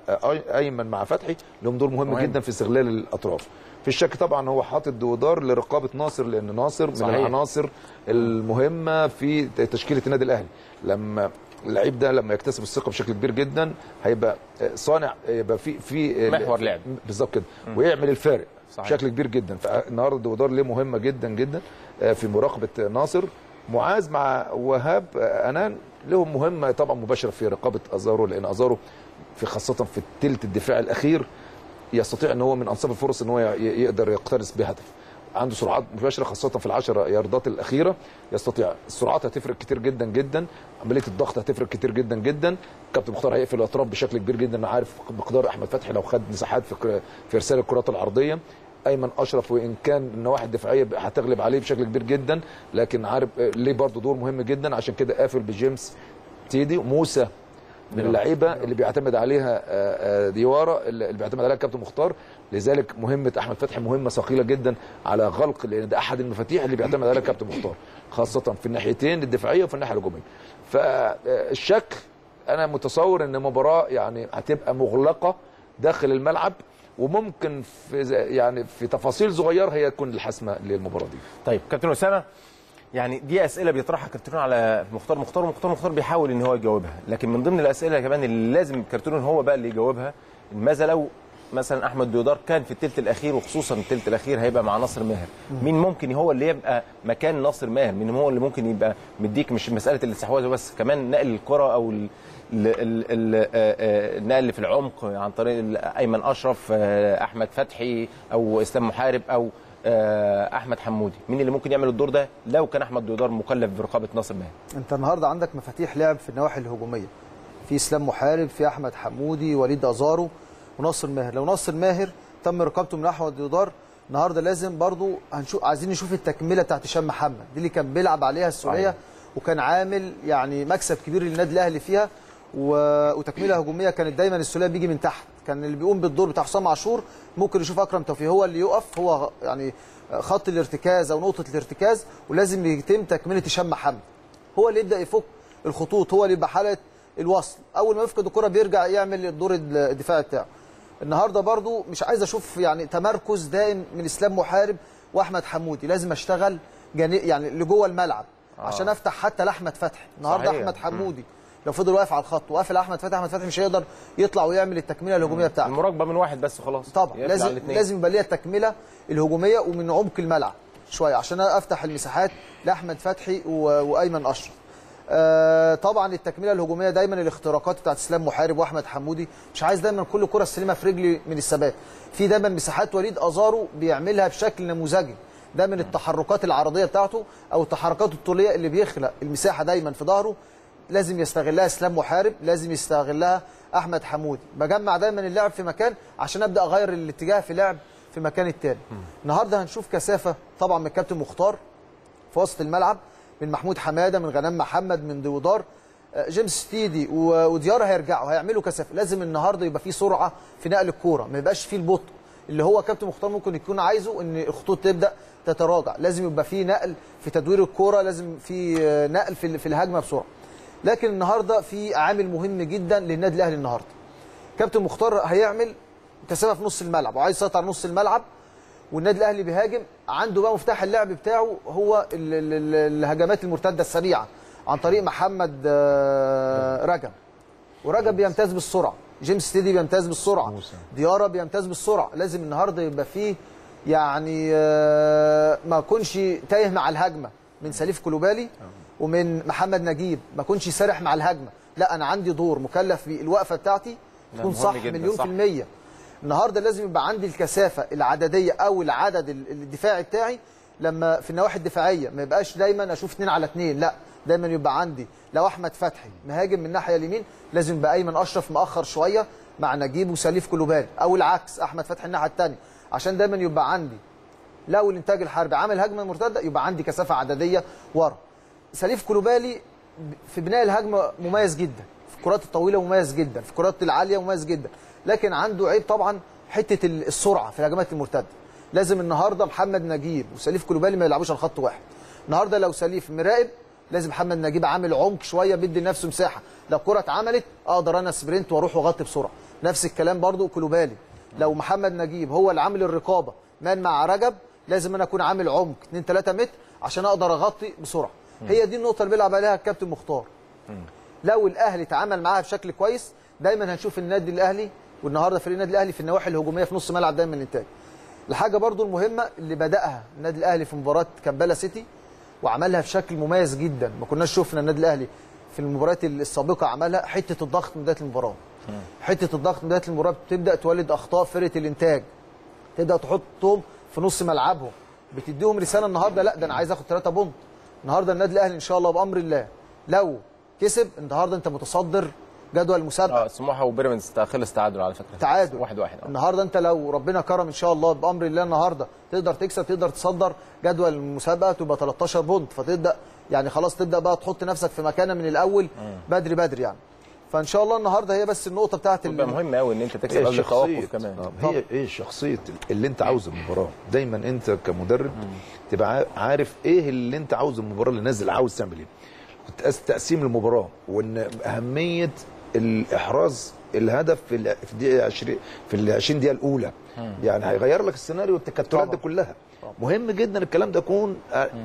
ايمن مع فتحي لهم دور مهم جدا في استغلال الاطراف. في الشك طبعا هو حاطط دويدار لرقابه ناصر، لان ناصر صحيح من العناصر المهمه في تشكيله النادي الاهلي. لما اللعيب ده لما يكتسب الثقه بشكل كبير جدا هيبقى صانع، يبقى في محور لعب بالظبط كده ويعمل الفارق بشكل كبير جدا. فالنهارده دويدار ليه مهمه جدا جدا في مراقبه ناصر. معاذ مع وهاب انان لهم مهمه طبعا مباشره في رقابه ازارو، لان ازارو في خاصه في الثلث الدفاع الاخير يستطيع ان هو من انصاف الفرص ان هو يقدر يقترص بهدف. عنده سرعات مباشره خاصه في ال10 ياردات الاخيره، يستطيع السرعات هتفرق كتير جدا جدا، عمليه الضغط هتفرق كتير جدا جدا. كابتن مختار هيقفل الاطراف بشكل كبير جدا. انا عارف مقدار احمد فتحي لو خد مساحات في ارسال الكرات العرضيه. ايمن اشرف وان كان النواحي الدفاعيه هتغلب عليه بشكل كبير جدا، لكن عارف ليه برضه دور مهم جدا. عشان كده قافل بجيمس ستيدي. موسى من اللعيبه اللي بيعتمد عليها ديوارا، اللي بيعتمد عليها كابتن مختار. لذلك مهمه احمد فتحي مهمه ثقيله جدا على غلق، لان ده احد المفاتيح اللي بيعتمد عليها كابتن مختار خاصه في الناحيتين الدفاعيه وفي الناحيه الهجوميه. فالشكل انا متصور ان المباراه يعني هتبقى مغلقه داخل الملعب، وممكن في يعني في تفاصيل صغيره هي تكون الحسمه للمباراه دي. طيب كابتن اسامه، يعني دي اسئله بيطرحها كارتيرون على مختار ومختار بيحاول ان هو يجاوبها، لكن من ضمن الاسئله كمان اللي لازم كارتيرون هو بقى اللي يجاوبها، ماذا لو مثلا احمد دويدار كان في الثلث الاخير، وخصوصا الثلث الاخير هيبقى مع ناصر ماهر، مين ممكن هو اللي يبقى مكان ناصر ماهر؟ مين هو اللي ممكن يبقى مديك مش مساله الاستحواذ بس، كمان نقل الكره او النقل في العمق عن طريق ايمن اشرف، احمد فتحي او اسلام محارب او احمد حمودي. مين اللي ممكن يعمل الدور ده لو كان احمد دويدار مكلف برقابه ناصر ماهر؟ انت النهارده عندك مفاتيح لعب في النواحي الهجوميه، في اسلام محارب، في احمد حمودي، وليد ازارو وناصر ماهر. لو ناصر ماهر تم رقابته من احمد دويدار النهارده، لازم برضو هنشوف، عايزين نشوف التكمله بتاعت هشام محمد دي اللي كان بيلعب عليها السوريه وكان عامل يعني مكسب كبير للنادي الاهلي فيها، وتكمله هجوميه كانت دايما السوليه بيجي من تحت، كان اللي بيقوم بالدور بتاع حسام عاشور. ممكن نشوف اكرم توفيق هو اللي يقف، هو يعني خط الارتكاز او نقطه الارتكاز، ولازم يتم تكمله هشام محمد، هو اللي يبدا يفك الخطوط، هو اللي يبقى حلقه الوصل، اول ما يفقد الكره بيرجع يعمل الدور الدفاعي بتاعه. النهارده برضو مش عايز اشوف يعني تمركز دائم من اسلام محارب واحمد حمودي، لازم اشتغل يعني لجوه الملعب عشان افتح حتى لاحمد فتحي. النهارده احمد حمودي لو فضل واقف على الخط وقفل احمد فتحي، احمد فتحي مش هيقدر يطلع ويعمل التكمله الهجوميه بتاعته. المراقبه من واحد بس خلاص طبعا، لازم يبقى ليها التكمله الهجوميه ومن عمق الملعب شويه عشان افتح المساحات لاحمد فتحي وايمن اشرف. طبعا التكمله الهجوميه دايما الاختراقات بتاعت اسلام محارب واحمد حمودي، مش عايز دايما كل كره السليمه في رجلي من الثبات، في دايما مساحات وليد ازارو بيعملها بشكل نموذجي، ده من التحركات العرضيه بتاعته او التحركات الطوليه اللي بيخلق المساحه دايما في ظهره، لازم يستغلها اسلام محارب، لازم يستغلها احمد حمودي. بجمع دايما اللعب في مكان عشان ابدا اغير الاتجاه في لعب في مكان التاني. النهارده هنشوف كثافه طبعا من الكابتن مختار في وسط الملعب، من محمود حماده، من غنام محمد، من دويدار، جيمس ستيدي وديارة هيرجعوا هيعملوا كثافه. لازم النهارده يبقى في سرعه في نقل الكوره، ما يبقاش في البطء اللي هو كابتن مختار ممكن يكون عايزه ان الخطوط تبدا تتراجع. لازم يبقى في نقل في تدوير الكوره، لازم في نقل في الهجمه بسرعه. لكن النهارده في عامل مهم جدا للنادي الاهلي النهارده، كابتن مختار هيعمل كثافه في نص الملعب وعايز يسيطر على نص الملعب، والنادي الاهلي بيهاجم. عنده بقى مفتاح اللعب بتاعه هو الهجمات المرتده السريعه عن طريق محمد رجب، ورجب بيمتاز بالسرعه، جيمس ستيدي بيمتاز بالسرعه، ديارة بيمتاز بالسرعه. لازم النهارده يبقى فيه يعني ما يكونش تايه مع الهجمه من سليف كولبالي ومن محمد نجيب، ما كنتش سارح مع الهجمه، لا انا عندي دور مكلف بالوقفه بتاعتي تكون صح مليون في المية. النهارده لازم يبقى عندي الكثافه العدديه او العدد الدفاعي بتاعي لما في النواحي الدفاعيه، ما يبقاش دايما اشوف 2 على 2، لا دايما يبقى عندي لو احمد فتحي مهاجم من الناحيه اليمين لازم يبقى ايمن اشرف مأخر شويه مع نجيب وسليف كولبالي، او العكس احمد فتحي الناحيه الثانيه، عشان دايما يبقى عندي لو الانتاج الحربي عامل هجمه مرتده يبقى عندي كثافه عدديه ورا. سليف كولبالي في بناء الهجمه مميز جدا، في الكرات الطويله مميز جدا، في الكرات العاليه مميز جدا، لكن عنده عيب طبعا حته السرعه في الهجمات المرتده. لازم النهارده محمد نجيب وسليف كولبالي ما يلعبوش على خط واحد. النهارده لو سليف مراقب لازم محمد نجيب عامل عمق شويه بيدي لنفسه مساحه، لو الكره اتعملت اقدر انا سبرنت واروح واغطي بسرعه. نفس الكلام برضو كولبالي، لو محمد نجيب هو اللي عامل الرقابه مان مع رجب لازم انا اكون عامل عمق 2 3 متر عشان اقدر اغطي بسرعه. هي دي النقطه اللي بيلعب عليها الكابتن مختار. لو الاهلي اتعامل معاها بشكل كويس دايما هنشوف النادي الاهلي، والنهارده فريق النادي الاهلي في النواحي الهجوميه في نص ملعب دايما الانتاج. الحاجه برضو المهمه اللي بداها النادي الاهلي في مباراه كامبالا سيتي وعملها بشكل مميز جدا، ما كناش شفنا النادي الاهلي في المباريات السابقه عملها، حته الضغط من بدايه المباراه. حته الضغط من بدايه المباراه بتبدا تولد اخطاء فرقه الانتاج، تبدا تحطهم في نص ملعبهم، بتديهم رساله النهارده لا ده انا عايز اخد 3 بونت. النهارده النادي الاهلي ان شاء الله بامر الله لو كسب النهارده انت متصدر جدول المسابقه. سموحه وبيراميدز خلص تعادل على فكره، تعادل 1-1. النهارده انت لو ربنا كرم ان شاء الله بامر الله النهارده تقدر تكسب، تقدر تصدر جدول المسابقه تبقى 13 بونت، فتبدا يعني خلاص تبدا بقى تحط نفسك في مكانه من الاول بدري بدري يعني. فان شاء الله النهارده هي بس النقطه بتاعت اللي مهم قوي ان انت تكسب قبل التوقف كمان. هي ايه شخصيه اللي انت عاوزه المباراه؟ دايما انت كمدرب تبقى عارف ايه اللي انت عاوزه المباراه، اللي نازل عاوز تعمل ايه، تقسيم المباراه، وان اهميه الاحراز الهدف في الدقيقه 20 في ال 20 دقيقه الاولى. يعني هيغير لك السيناريو والتكتلات دي كلها. مهم جدا الكلام ده يكون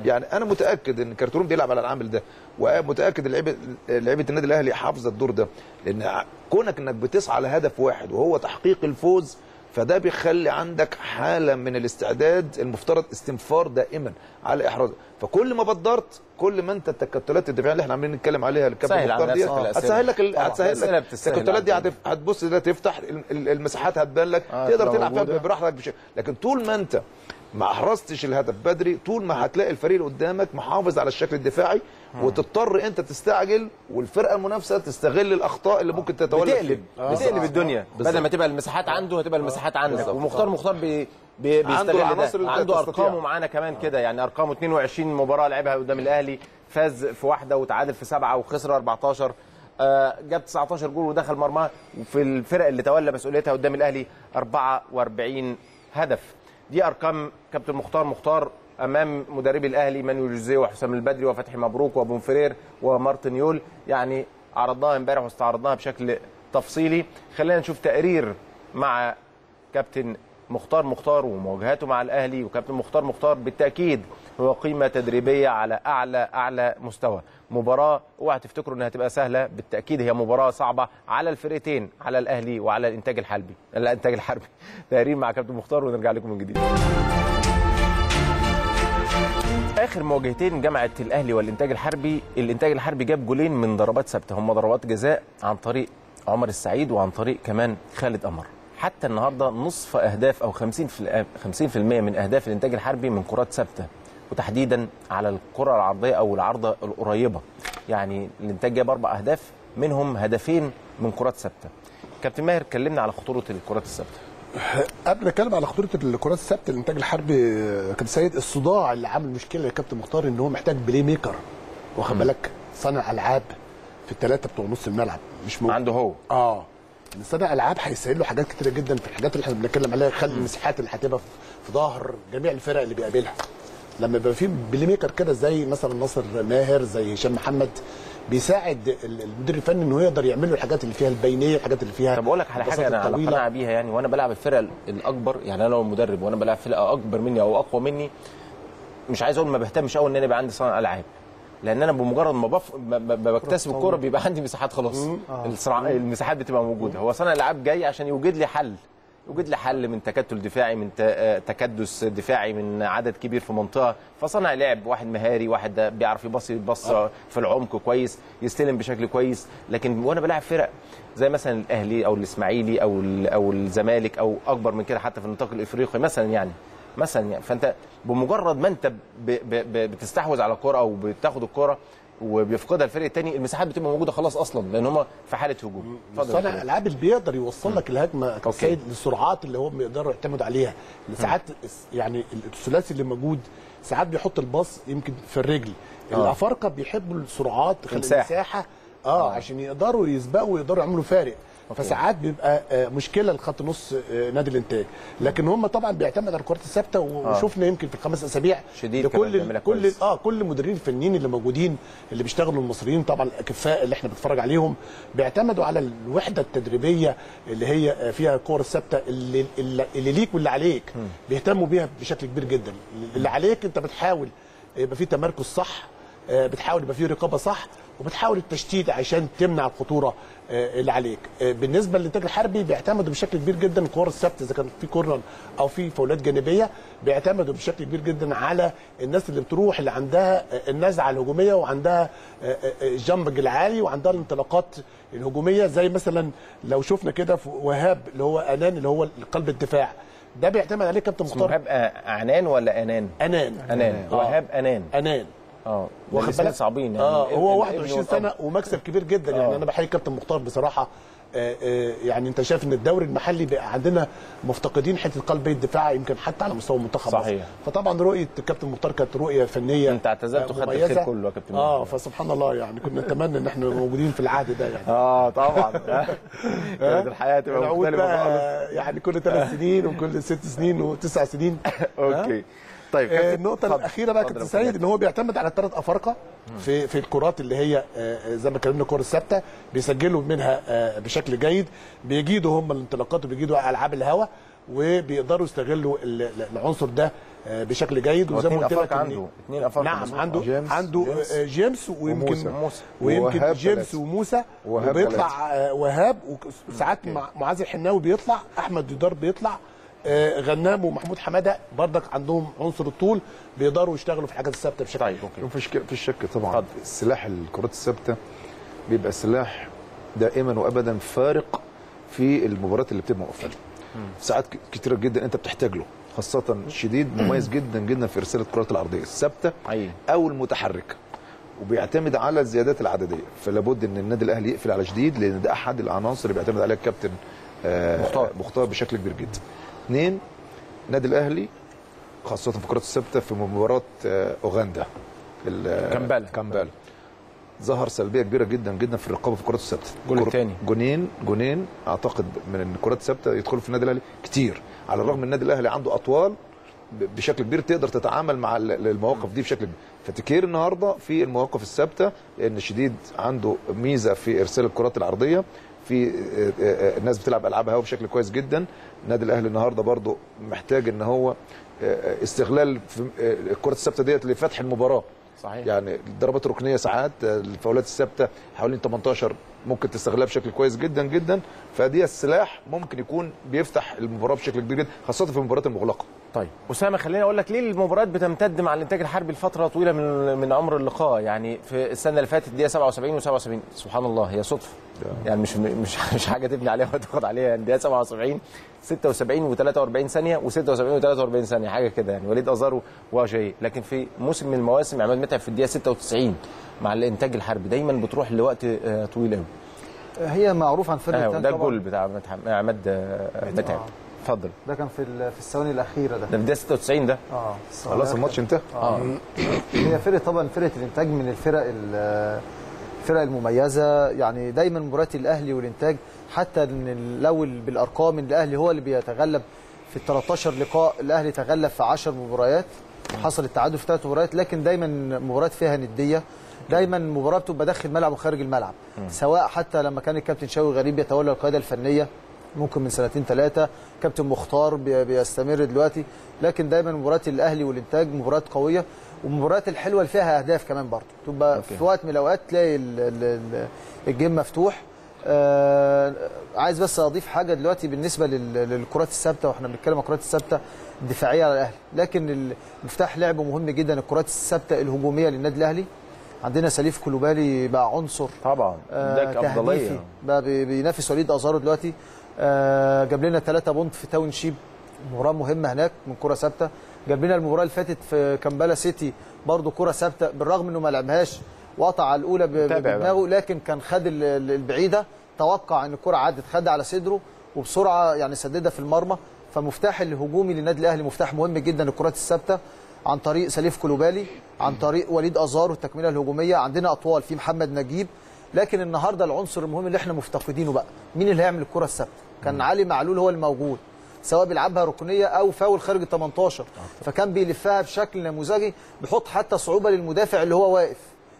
يعني انا متاكد ان كارتيرون بيلعب على العامل ده، ومتاكد لعيبه النادي الاهلي حافظه الدور ده، لان كونك انك بتسعى لهدف واحد وهو تحقيق الفوز فده بيخلي عندك حاله من الاستعداد المفترض استنفار دائما على احراز، فكل ما بدرت كل ما انت التكتلات الدفاعيه اللي احنا عمالين نتكلم عليها الكابتن مختار دي هتسهل لك التكتلات دي، هتبص ده تفتح المساحات، هتبان لك تقدر تلعب فيها براحتك لكن طول ما انت ما احرزتش الهدف بدري طول ما هتلاقي الفريق اللي قدامك محافظ على الشكل الدفاعي وتضطر انت تستعجل، والفرقه المنافسه تستغل الاخطاء اللي ممكن تتولد، بتقلب الدنيا بدل ما تبقى المساحات عنده هتبقى المساحات عندك. ومختار بيستغل عنده ارقامه معانا كمان كده، يعني ارقامه 22 مباراه لعبها قدام الاهلي، فاز في 1 وتعادل في 7 وخسر 14، جاب 19 جول ودخل مرماه، وفي الفرق اللي تولى مسؤوليتها قدام الاهلي 44 هدف. دي ارقام كابتن مختار امام مدربي الاهلي مانويل جوزيه وحسام البدري وفتحي مبروك وابو مفرير ومارتينيول، يعني عرضناها امبارح واستعرضناها بشكل تفصيلي. خلينا نشوف تقرير مع كابتن مختار ومواجهاته مع الاهلي، وكابتن مختار بالتاكيد هو قيمه تدريبيه على اعلى مستوى. مباراه اوعى تفتكروا انها هتبقى سهله، بالتاكيد هي مباراه صعبه على الفرقتين، على الاهلي وعلى الانتاج الحربي. تقرير مع كابتن مختار ونرجع لكم من جديد. اخر مواجهتين جمعت الاهلي والانتاج الحربي، الانتاج الحربي جاب جولين من ضربات ثابته، هم ضربات جزاء عن طريق عمر السعيد وعن طريق كمان خالد قمر. حتى النهارده نصف اهداف او 50% من اهداف الانتاج الحربي من كرات ثابته، وتحديدا على الكره العرضيه او العارضه القريبه. يعني الانتاج جاب 4 اهداف منهم هدفين من كرات ثابته. كابتن ماهر كلمنا على خطوره الكرات الثابته. قبل ما اتكلم على خطوره الكرات الثابته الانتاج الحربي كابتن سيد، الصداع اللي عامل مشكله يا كابتن مختار ان هو محتاج بلاي ميكر، واخد بالك، صانع العاب في الثلاثه بتوع نص الملعب مش موجود عنده هو. ان صانع العاب هيسهل له حاجات كتيره جدا في الحاجات اللي احنا بنتكلم عليها، خلي المساحات اللي هتبقى في ظهر جميع الفرق اللي بيقابلها. لما يبقى في بلاي ميكر كده زي مثلا ناصر ماهر، زي هشام محمد، بيساعد المدير الفني انه يقدر يعمل له الحاجات اللي فيها البينيه، الحاجات اللي فيها. طب اقول لك على حاجه انا على قناعه بيها، يعني وانا بلعب الفرقه الاكبر، يعني انا لو مدرب وانا بلعب فرقه اكبر مني او اقوى مني مش عايز اقول ما بهتمش قوي ان انا يبقى عندي صانع العاب، لان انا بمجرد ما بكتسب الكوره بيبقى عندي مساحات خلاص. المساحات بتبقى موجوده. هو صانع العاب جاي عشان يوجد لي حل من تكتل دفاعي، من تكدس دفاعي، من عدد كبير في منطقه، فصنع لعب واحد مهاري، واحد بيعرف يبص في العمق كويس، يستلم بشكل كويس. لكن وانا بلاعب فرق زي مثلا الاهلي او الاسماعيلي او الزمالك او اكبر من كده حتى في النطاق الافريقي مثلا يعني فانت بمجرد ما انت بتستحوذ على الكوره او بتاخد الكوره وبيفقدها الفريق الثاني المساحات بتبقى موجوده خلاص اصلا، لان هم في حاله هجوم. صانع الالعاب اللي بيقدر يوصل لك الهجمه كسيد للسرعات اللي هو بيقدر يعتمد عليها، ساعات يعني الثلاثي اللي موجود ساعات بيحط الباص يمكن في الرجل. الافارقه بيحبوا السرعات، المساحه عشان يقدروا يسبقوا ويقدروا يعملوا فارق. فساعات بيبقى مشكله لخط نص نادي الانتاج، لكن هم طبعا بيعتمد على الكرات الثابته، وشفنا يمكن في الخمس اسابيع كل المدربين الفنيين اللي موجودين اللي بيشتغلوا المصريين طبعا الاكفاء اللي احنا بنتفرج عليهم بيعتمدوا على الوحده التدريبيه اللي هي فيها الكره الثابته اللي ليك واللي عليك، بيهتموا بيها بشكل كبير جدا. اللي عليك انت بتحاول يبقى في تمركز صح، بتحاول يبقى في رقابه صح، وبتحاول التشتيت عشان تمنع الخطوره اللي عليك. بالنسبه للانتاج الحربي بيعتمدوا بشكل كبير جدا الكور الثابته، اذا كان في كورنر او في فاولات جانبيه بيعتمدوا بشكل كبير جدا على الناس اللي بتروح اللي عندها النزعه الهجوميه وعندها الجامبنج العالي وعندها الانطلاقات الهجوميه، زي مثلا لو شفنا كده في وهاب اللي هو انان اللي هو قلب الدفاع، ده بيعتمد عليه كابتن مختار. وهاب عنان ولا انان؟ انان. انان وهاب انان. انان واخد بالك صعبين يعني. هو 21 سنه ومكسب كبير جدا يعني. انا بحيي كابتن مختار بصراحه. يعني انت شايف ان الدوري المحلي بقى عندنا مفتقدين حته قلبي الدفاع يمكن حتى على مستوى المنتخب. صحيح. فطبعا رؤيه كابتن مختار كانت رؤيه فنيه. انت اعتزلت وخدت الخير كله يا كابتن. فسبحان الله يعني كنا نتمنى ان احنا موجودين في العهد ده يعني. طبعا كانت الحياه تبقى مختلفه خالص يعني، كل 3 سنين وكل 6 سنين وتسع سنين. اوكي طيب النقطة الأخيرة بقى كابتن سيد، إن هو بيعتمد على الثلاث أفارقة في الكرات اللي هي زي ما اتكلمنا الكرة الثابتة، بيسجلوا منها بشكل جيد، بيجيدوا هم الانطلاقات وبيجيدوا على ألعاب الهوا، وبيقدروا يستغلوا العنصر ده بشكل جيد. وزي ما قلت لك عنده 2 أفارقة. نعم عنده جيمس ويمكن جيمس وموسى، وبيطلع وهاب، وساعات معاذ الحناوي بيطلع، أحمد دويدار بيطلع، غنام ومحمود حماده بردك عندهم عنصر الطول، بيقدروا يشتغلوا في الحاجات الثابته بشكل طيب. مفيش شك طبعا. طب السلاح الكرات الثابته بيبقى سلاح دائما وابدا فارق في المباريات اللي بتبقى مقفله. ساعات كتيره جدا انت بتحتاج له، خاصه شديد مميز جدا جدا في ارسال الكرات العرضيه الثابته او المتحركه، وبيعتمد على الزيادات العدديه، فلابد ان النادي الاهلي يقفل على شديد لان ده احد العناصر اللي بيعتمد عليها الكابتن مختار بشكل كبير جدا. 2 النادي الاهلي خاصه في الكرات الثابته في مباراه اوغندا كامبالا ظهر سلبيه كبيره جدا جدا في الرقابه في الكرات الثابته. الجول الثاني جونين اعتقد من الكرات الثابته يدخلوا في النادي الاهلي كتير، على الرغم ان النادي الاهلي عنده اطوال بشكل كبير تقدر تتعامل مع المواقف دي بشكل كبير. فتكير النهارده في المواقف الثابته، لان شديد عنده ميزه في ارسال الكرات العرضيه، في الناس بتلعب العاب هوا بشكل كويس جدا. النادي الاهلي النهارده برضه محتاج ان هو استغلال الكره الثابته ديت لفتح المباراه. صحيح. يعني الضربات الركنيه ساعات، الفاولات الثابته حوالين 18 ممكن تستغلها بشكل كويس جدا جدا، فدي السلاح ممكن يكون بيفتح المباراه بشكل كبير جدا خاصه في المباريات المغلقه. طيب اسامه، خليني اقول لك ليه المباريات بتمتد مع الانتاج الحربي لفتره طويله من عمر اللقاء. يعني في السنه اللي فاتت دقيقه 77 و77 سبحان الله هي صدفه يعني مش حاجه تبني عليها وتاخد عليها يعني. دقيقه 77 76 و43 ثانيه و76 و43 ثانيه حاجه كده يعني. وليد أزارو وجاي، لكن في موسم من المواسم عماد متعب في الدقيقه 96 مع الانتاج الحربي دايما بتروح لوقت طويل قوي. هي معروفه عن فرقه الانتاج طبعا. ده الجول بتاع عماد متعب. اتفضل. ده كان في الثواني الاخيره، ده في الدقيقه 96 ده. خلاص الماتش انتهى. هي فرقه الانتاج من الفرق المميزه يعني. دايما مباريات الاهلي والانتاج حتى لو بالارقام ان الاهلي هو اللي بيتغلب في ال 13 لقاء، الاهلي تغلب في 10 مباريات، حصل التعادل في 3 مباريات، لكن دايما مباريات فيها نديه، دايما مباراه بتبقى داخل الملعب وخارج الملعب، سواء حتى لما كان الكابتن شاوي غريب يتولى القياده الفنيه ممكن من 2 3 سنين، كابتن مختار بيستمر دلوقتي، لكن دايما مباراه الاهلي والانتاج مباراه قويه، والمباريات الحلوه اللي فيها اهداف كمان برضه تبقى في وقت من الاوقات تلاقي الجيم مفتوح. عايز بس اضيف حاجه دلوقتي بالنسبه للكرات الثابته، واحنا بنتكلم عن الكرات الثابته الدفاعيه على الاهلي، لكن مفتاح لعبه مهم جدا الكرات الثابته الهجوميه للنادي الاهلي. عندنا سليف كولبالي بقى عنصر طبعا تهديفي، بقى بينافس وليد أزارو دلوقتي. جاب لنا 3 بونت في تاونشيب، مباراه مهمه هناك من كره ثابته. جاب لنا المباراه اللي فاتت في كامبالا سيتي برضه كره ثابته، بالرغم انه ما لعبهاش وقطع على الاولى بدماغه، لكن كان خد البعيده، توقع ان الكره عدت، خد على صدره وبسرعه يعني سددها في المرمى. فمفتاح الهجومي للنادي الاهلي مفتاح مهم جدا الكرات الثابته، عن طريق سليف كولبالي، عن طريق وليد أزارو التكمله الهجوميه. عندنا اطوال في محمد نجيب، لكن النهارده العنصر المهم اللي احنا مفتقدينه بقى مين اللي هيعمل الكره الثابته؟ كان علي معلول هو الموجود، سواء بيلعبها ركنيه او فاول خارج ال 18، فكان بيلفها بشكل نموذجي، بيحط حتى صعوبه للمدافع اللي هو واقف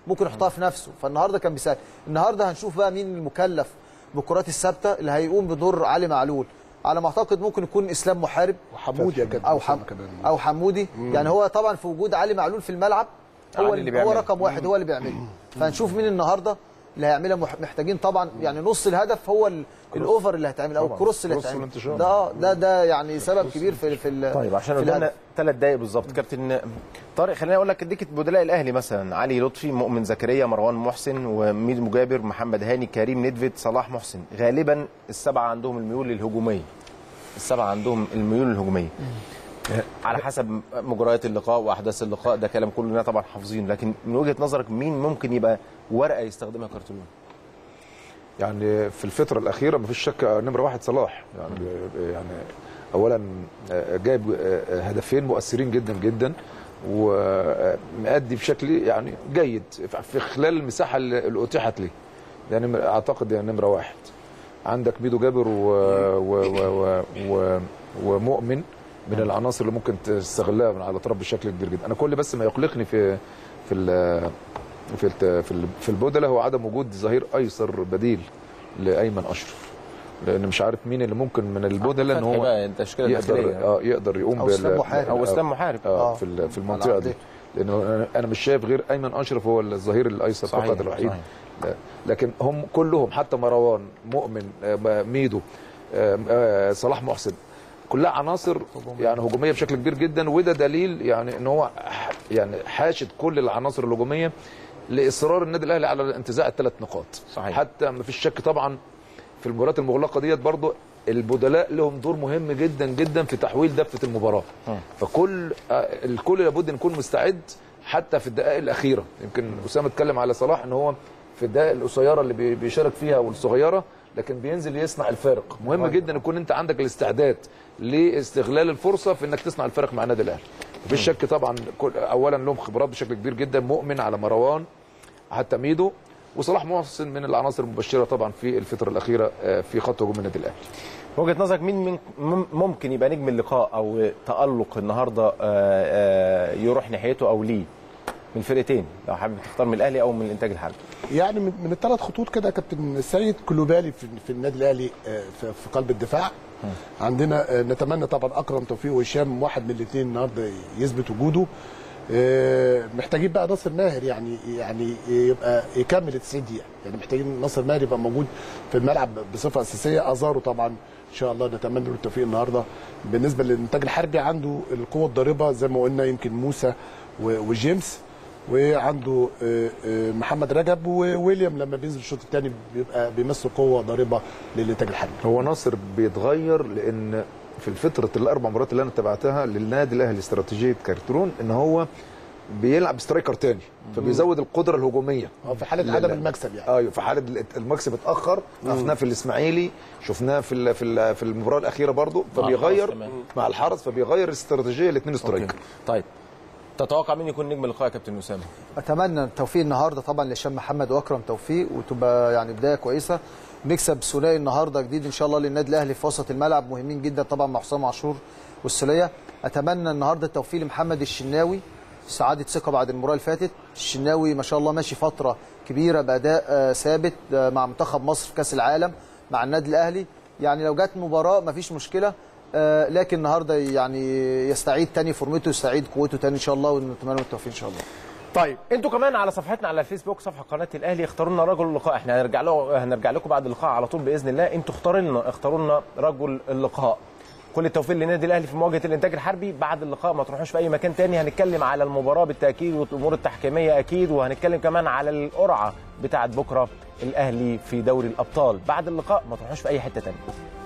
ممكن يحطها في نفسه، فالنهارده كان بيساعد. النهارده هنشوف بقى مين المكلف بالكرات الثابته اللي هيقوم بدور علي معلول، على ما اعتقد ممكن يكون اسلام محارب وحمودي او حمودي، يعني هو طبعا في وجود علي معلول في الملعب هو رقم واحد، هو اللي بيعمله. فهنشوف مين النهارده اللي هيعملها. محتاجين طبعا يعني نص الهدف هو الاوفر اللي هيتعمل او الكروس اللي هيتعمل، ده يعني سبب كبير في طيب عشان قدامنا 3 دقايق بالظبط كابتن طارق. خليني اقول لك اديك بدلاء الاهلي مثلا: علي لطفي، مؤمن زكريا، مروان محسن، وميد مجابر، محمد هاني، كريم ندفت، صلاح محسن. غالبا السبعه عندهم الميول الهجوميه، على حسب مجريات اللقاء واحداث اللقاء، ده كلام كلنا طبعا حافظين، لكن من وجهه نظرك مين ممكن يبقى ورقه يستخدمها كارتيرون؟ يعني في الفتره الاخيره مفيش شك نمرة 1 صلاح، يعني اولا جايب هدفين مؤثرين جدا جدا، ومأدي بشكل يعني جيد في خلال المساحه اللي اتيحت ليه، يعني اعتقد يعني نمرة 1. عندك ميدو جابر ومؤمن من العناصر اللي ممكن تستغلها من على الاطراف بشكل كبير جدا. انا كل بس ما يقلقني في البودله هو عدم وجود ظهير ايسر بديل لايمن اشرف، لان مش عارف مين اللي ممكن من البودله ان هو يقدر يقوم او اسلام محارب في المنطقه دي، لانه انا مش شايف غير ايمن اشرف هو الظهير الايسر فقط الوحيد. لكن هم كلهم حتى مروان، مؤمن، ميدو، صلاح محسن، كلها عناصر يعني هجوميه بشكل كبير جدا، وده دليل يعني ان هو يعني حاشد كل العناصر الهجوميه لاصرار النادي الاهلي على انتزاع ال3 نقاط. صحيح. حتى ما فيش شك طبعا في المباريات المغلقه ديت برضو البدلاء لهم دور مهم جدا جدا في تحويل دفه المباراه. فالكل لابد نكون مستعد حتى في الدقائق الاخيره. يمكن اسامه اتكلم على صلاح ان هو في الدقائق القصيره اللي بيشارك فيها والصغيره، لكن بينزل يصنع الفارق. مهم جدا يكون انت عندك الاستعداد لاستغلال الفرصه في انك تصنع الفارق مع النادي الاهلي. مفيش شك طبعا اولا لهم خبرات بشكل كبير جدا، مؤمن على مروان حتى ميدو وصلاح محسن من العناصر المبشره طبعا في الفتره الاخيره في خط هجوم النادي الاهلي. وجهه نظرك مين ممكن يبقى نجم اللقاء او تالق النهارده يروح ناحيته او ليه؟ من فرقتين لو حابب تختار، من الاهلي او من الانتاج الحربي. يعني من ال3 خطوط كده يا كابتن سيد، كولبالي في النادي الاهلي في قلب الدفاع. عندنا نتمنى طبعا اكرم توفيق وهشام، واحد من الاثنين النهارده يثبت وجوده. محتاجين بقى ناصر ماهر يعني يبقى يكمل 90 دقيقه، يعني محتاجين ناصر ماهر يبقى موجود في الملعب بصفه اساسيه. ازارو طبعا ان شاء الله نتمنى له التوفيق النهارده. بالنسبه للانتاج الحربي عنده القوه الضاربه زي ما قلنا، يمكن موسى وجيمس، وعنده محمد رجب وويليام لما بينزل الشوط الثاني بيبقى بيمثل قوه ضاربه للانتاج الحربي. هو ناصر بيتغير، لان في فتره ال4 مباريات اللي انا تابعتها للنادي الاهلي استراتيجيه كارتيرون ان هو بيلعب سترايكر تاني، فبيزود القدره الهجوميه في حاله عدم المكسب. يعني ايوه، في حاله المكسب اتاخر، شفناه في الاسماعيلي، شفناه في المباراه الاخيره برضو، فبيغير مع الحرس، فبيغير الاستراتيجيه لاثنين سترايكر. طيب تتوقع مين يكون نجم اللقاء يا كابتن اسامه؟ اتمنى التوفيق النهارده طبعا لهشام محمد واكرم توفيق، وتبقى يعني بدايه كويسه، نكسب ثنائي النهارده جديد ان شاء الله للنادي الاهلي في وسط الملعب، مهمين جدا طبعا مع حسام عاشور والسليه. اتمنى النهارده التوفيق لمحمد الشناوي، سعاده ثقه بعد المباراه اللي فاتت. الشناوي ما شاء الله ماشي فتره كبيره باداء ثابت مع منتخب مصر في كاس العالم مع النادي الاهلي، يعني لو جت مباراه ما فيش مشكله، لكن النهارده يعني يستعيد تاني فورمته، يستعيد قوته تاني ان شاء الله، ونتمنى له التوفيق ان شاء الله. طيب انتوا كمان على صفحتنا على الفيسبوك، صفحه قناه الاهلي، اختاروا لنا رجل اللقاء. احنا هنرجع لكم بعد اللقاء على طول باذن الله. انتوا اختاروا لنا رجل اللقاء. كل التوفيق للنادي الاهلي في مواجهه الانتاج الحربي. بعد اللقاء ما تروحوش في اي مكان تاني، هنتكلم على المباراه بالتاكيد والامور التحكيميه اكيد، وهنتكلم كمان على القرعه بتاعه بكره الاهلي في دوري الابطال. بعد اللقاء ما تروحوش في اي حته تانيه.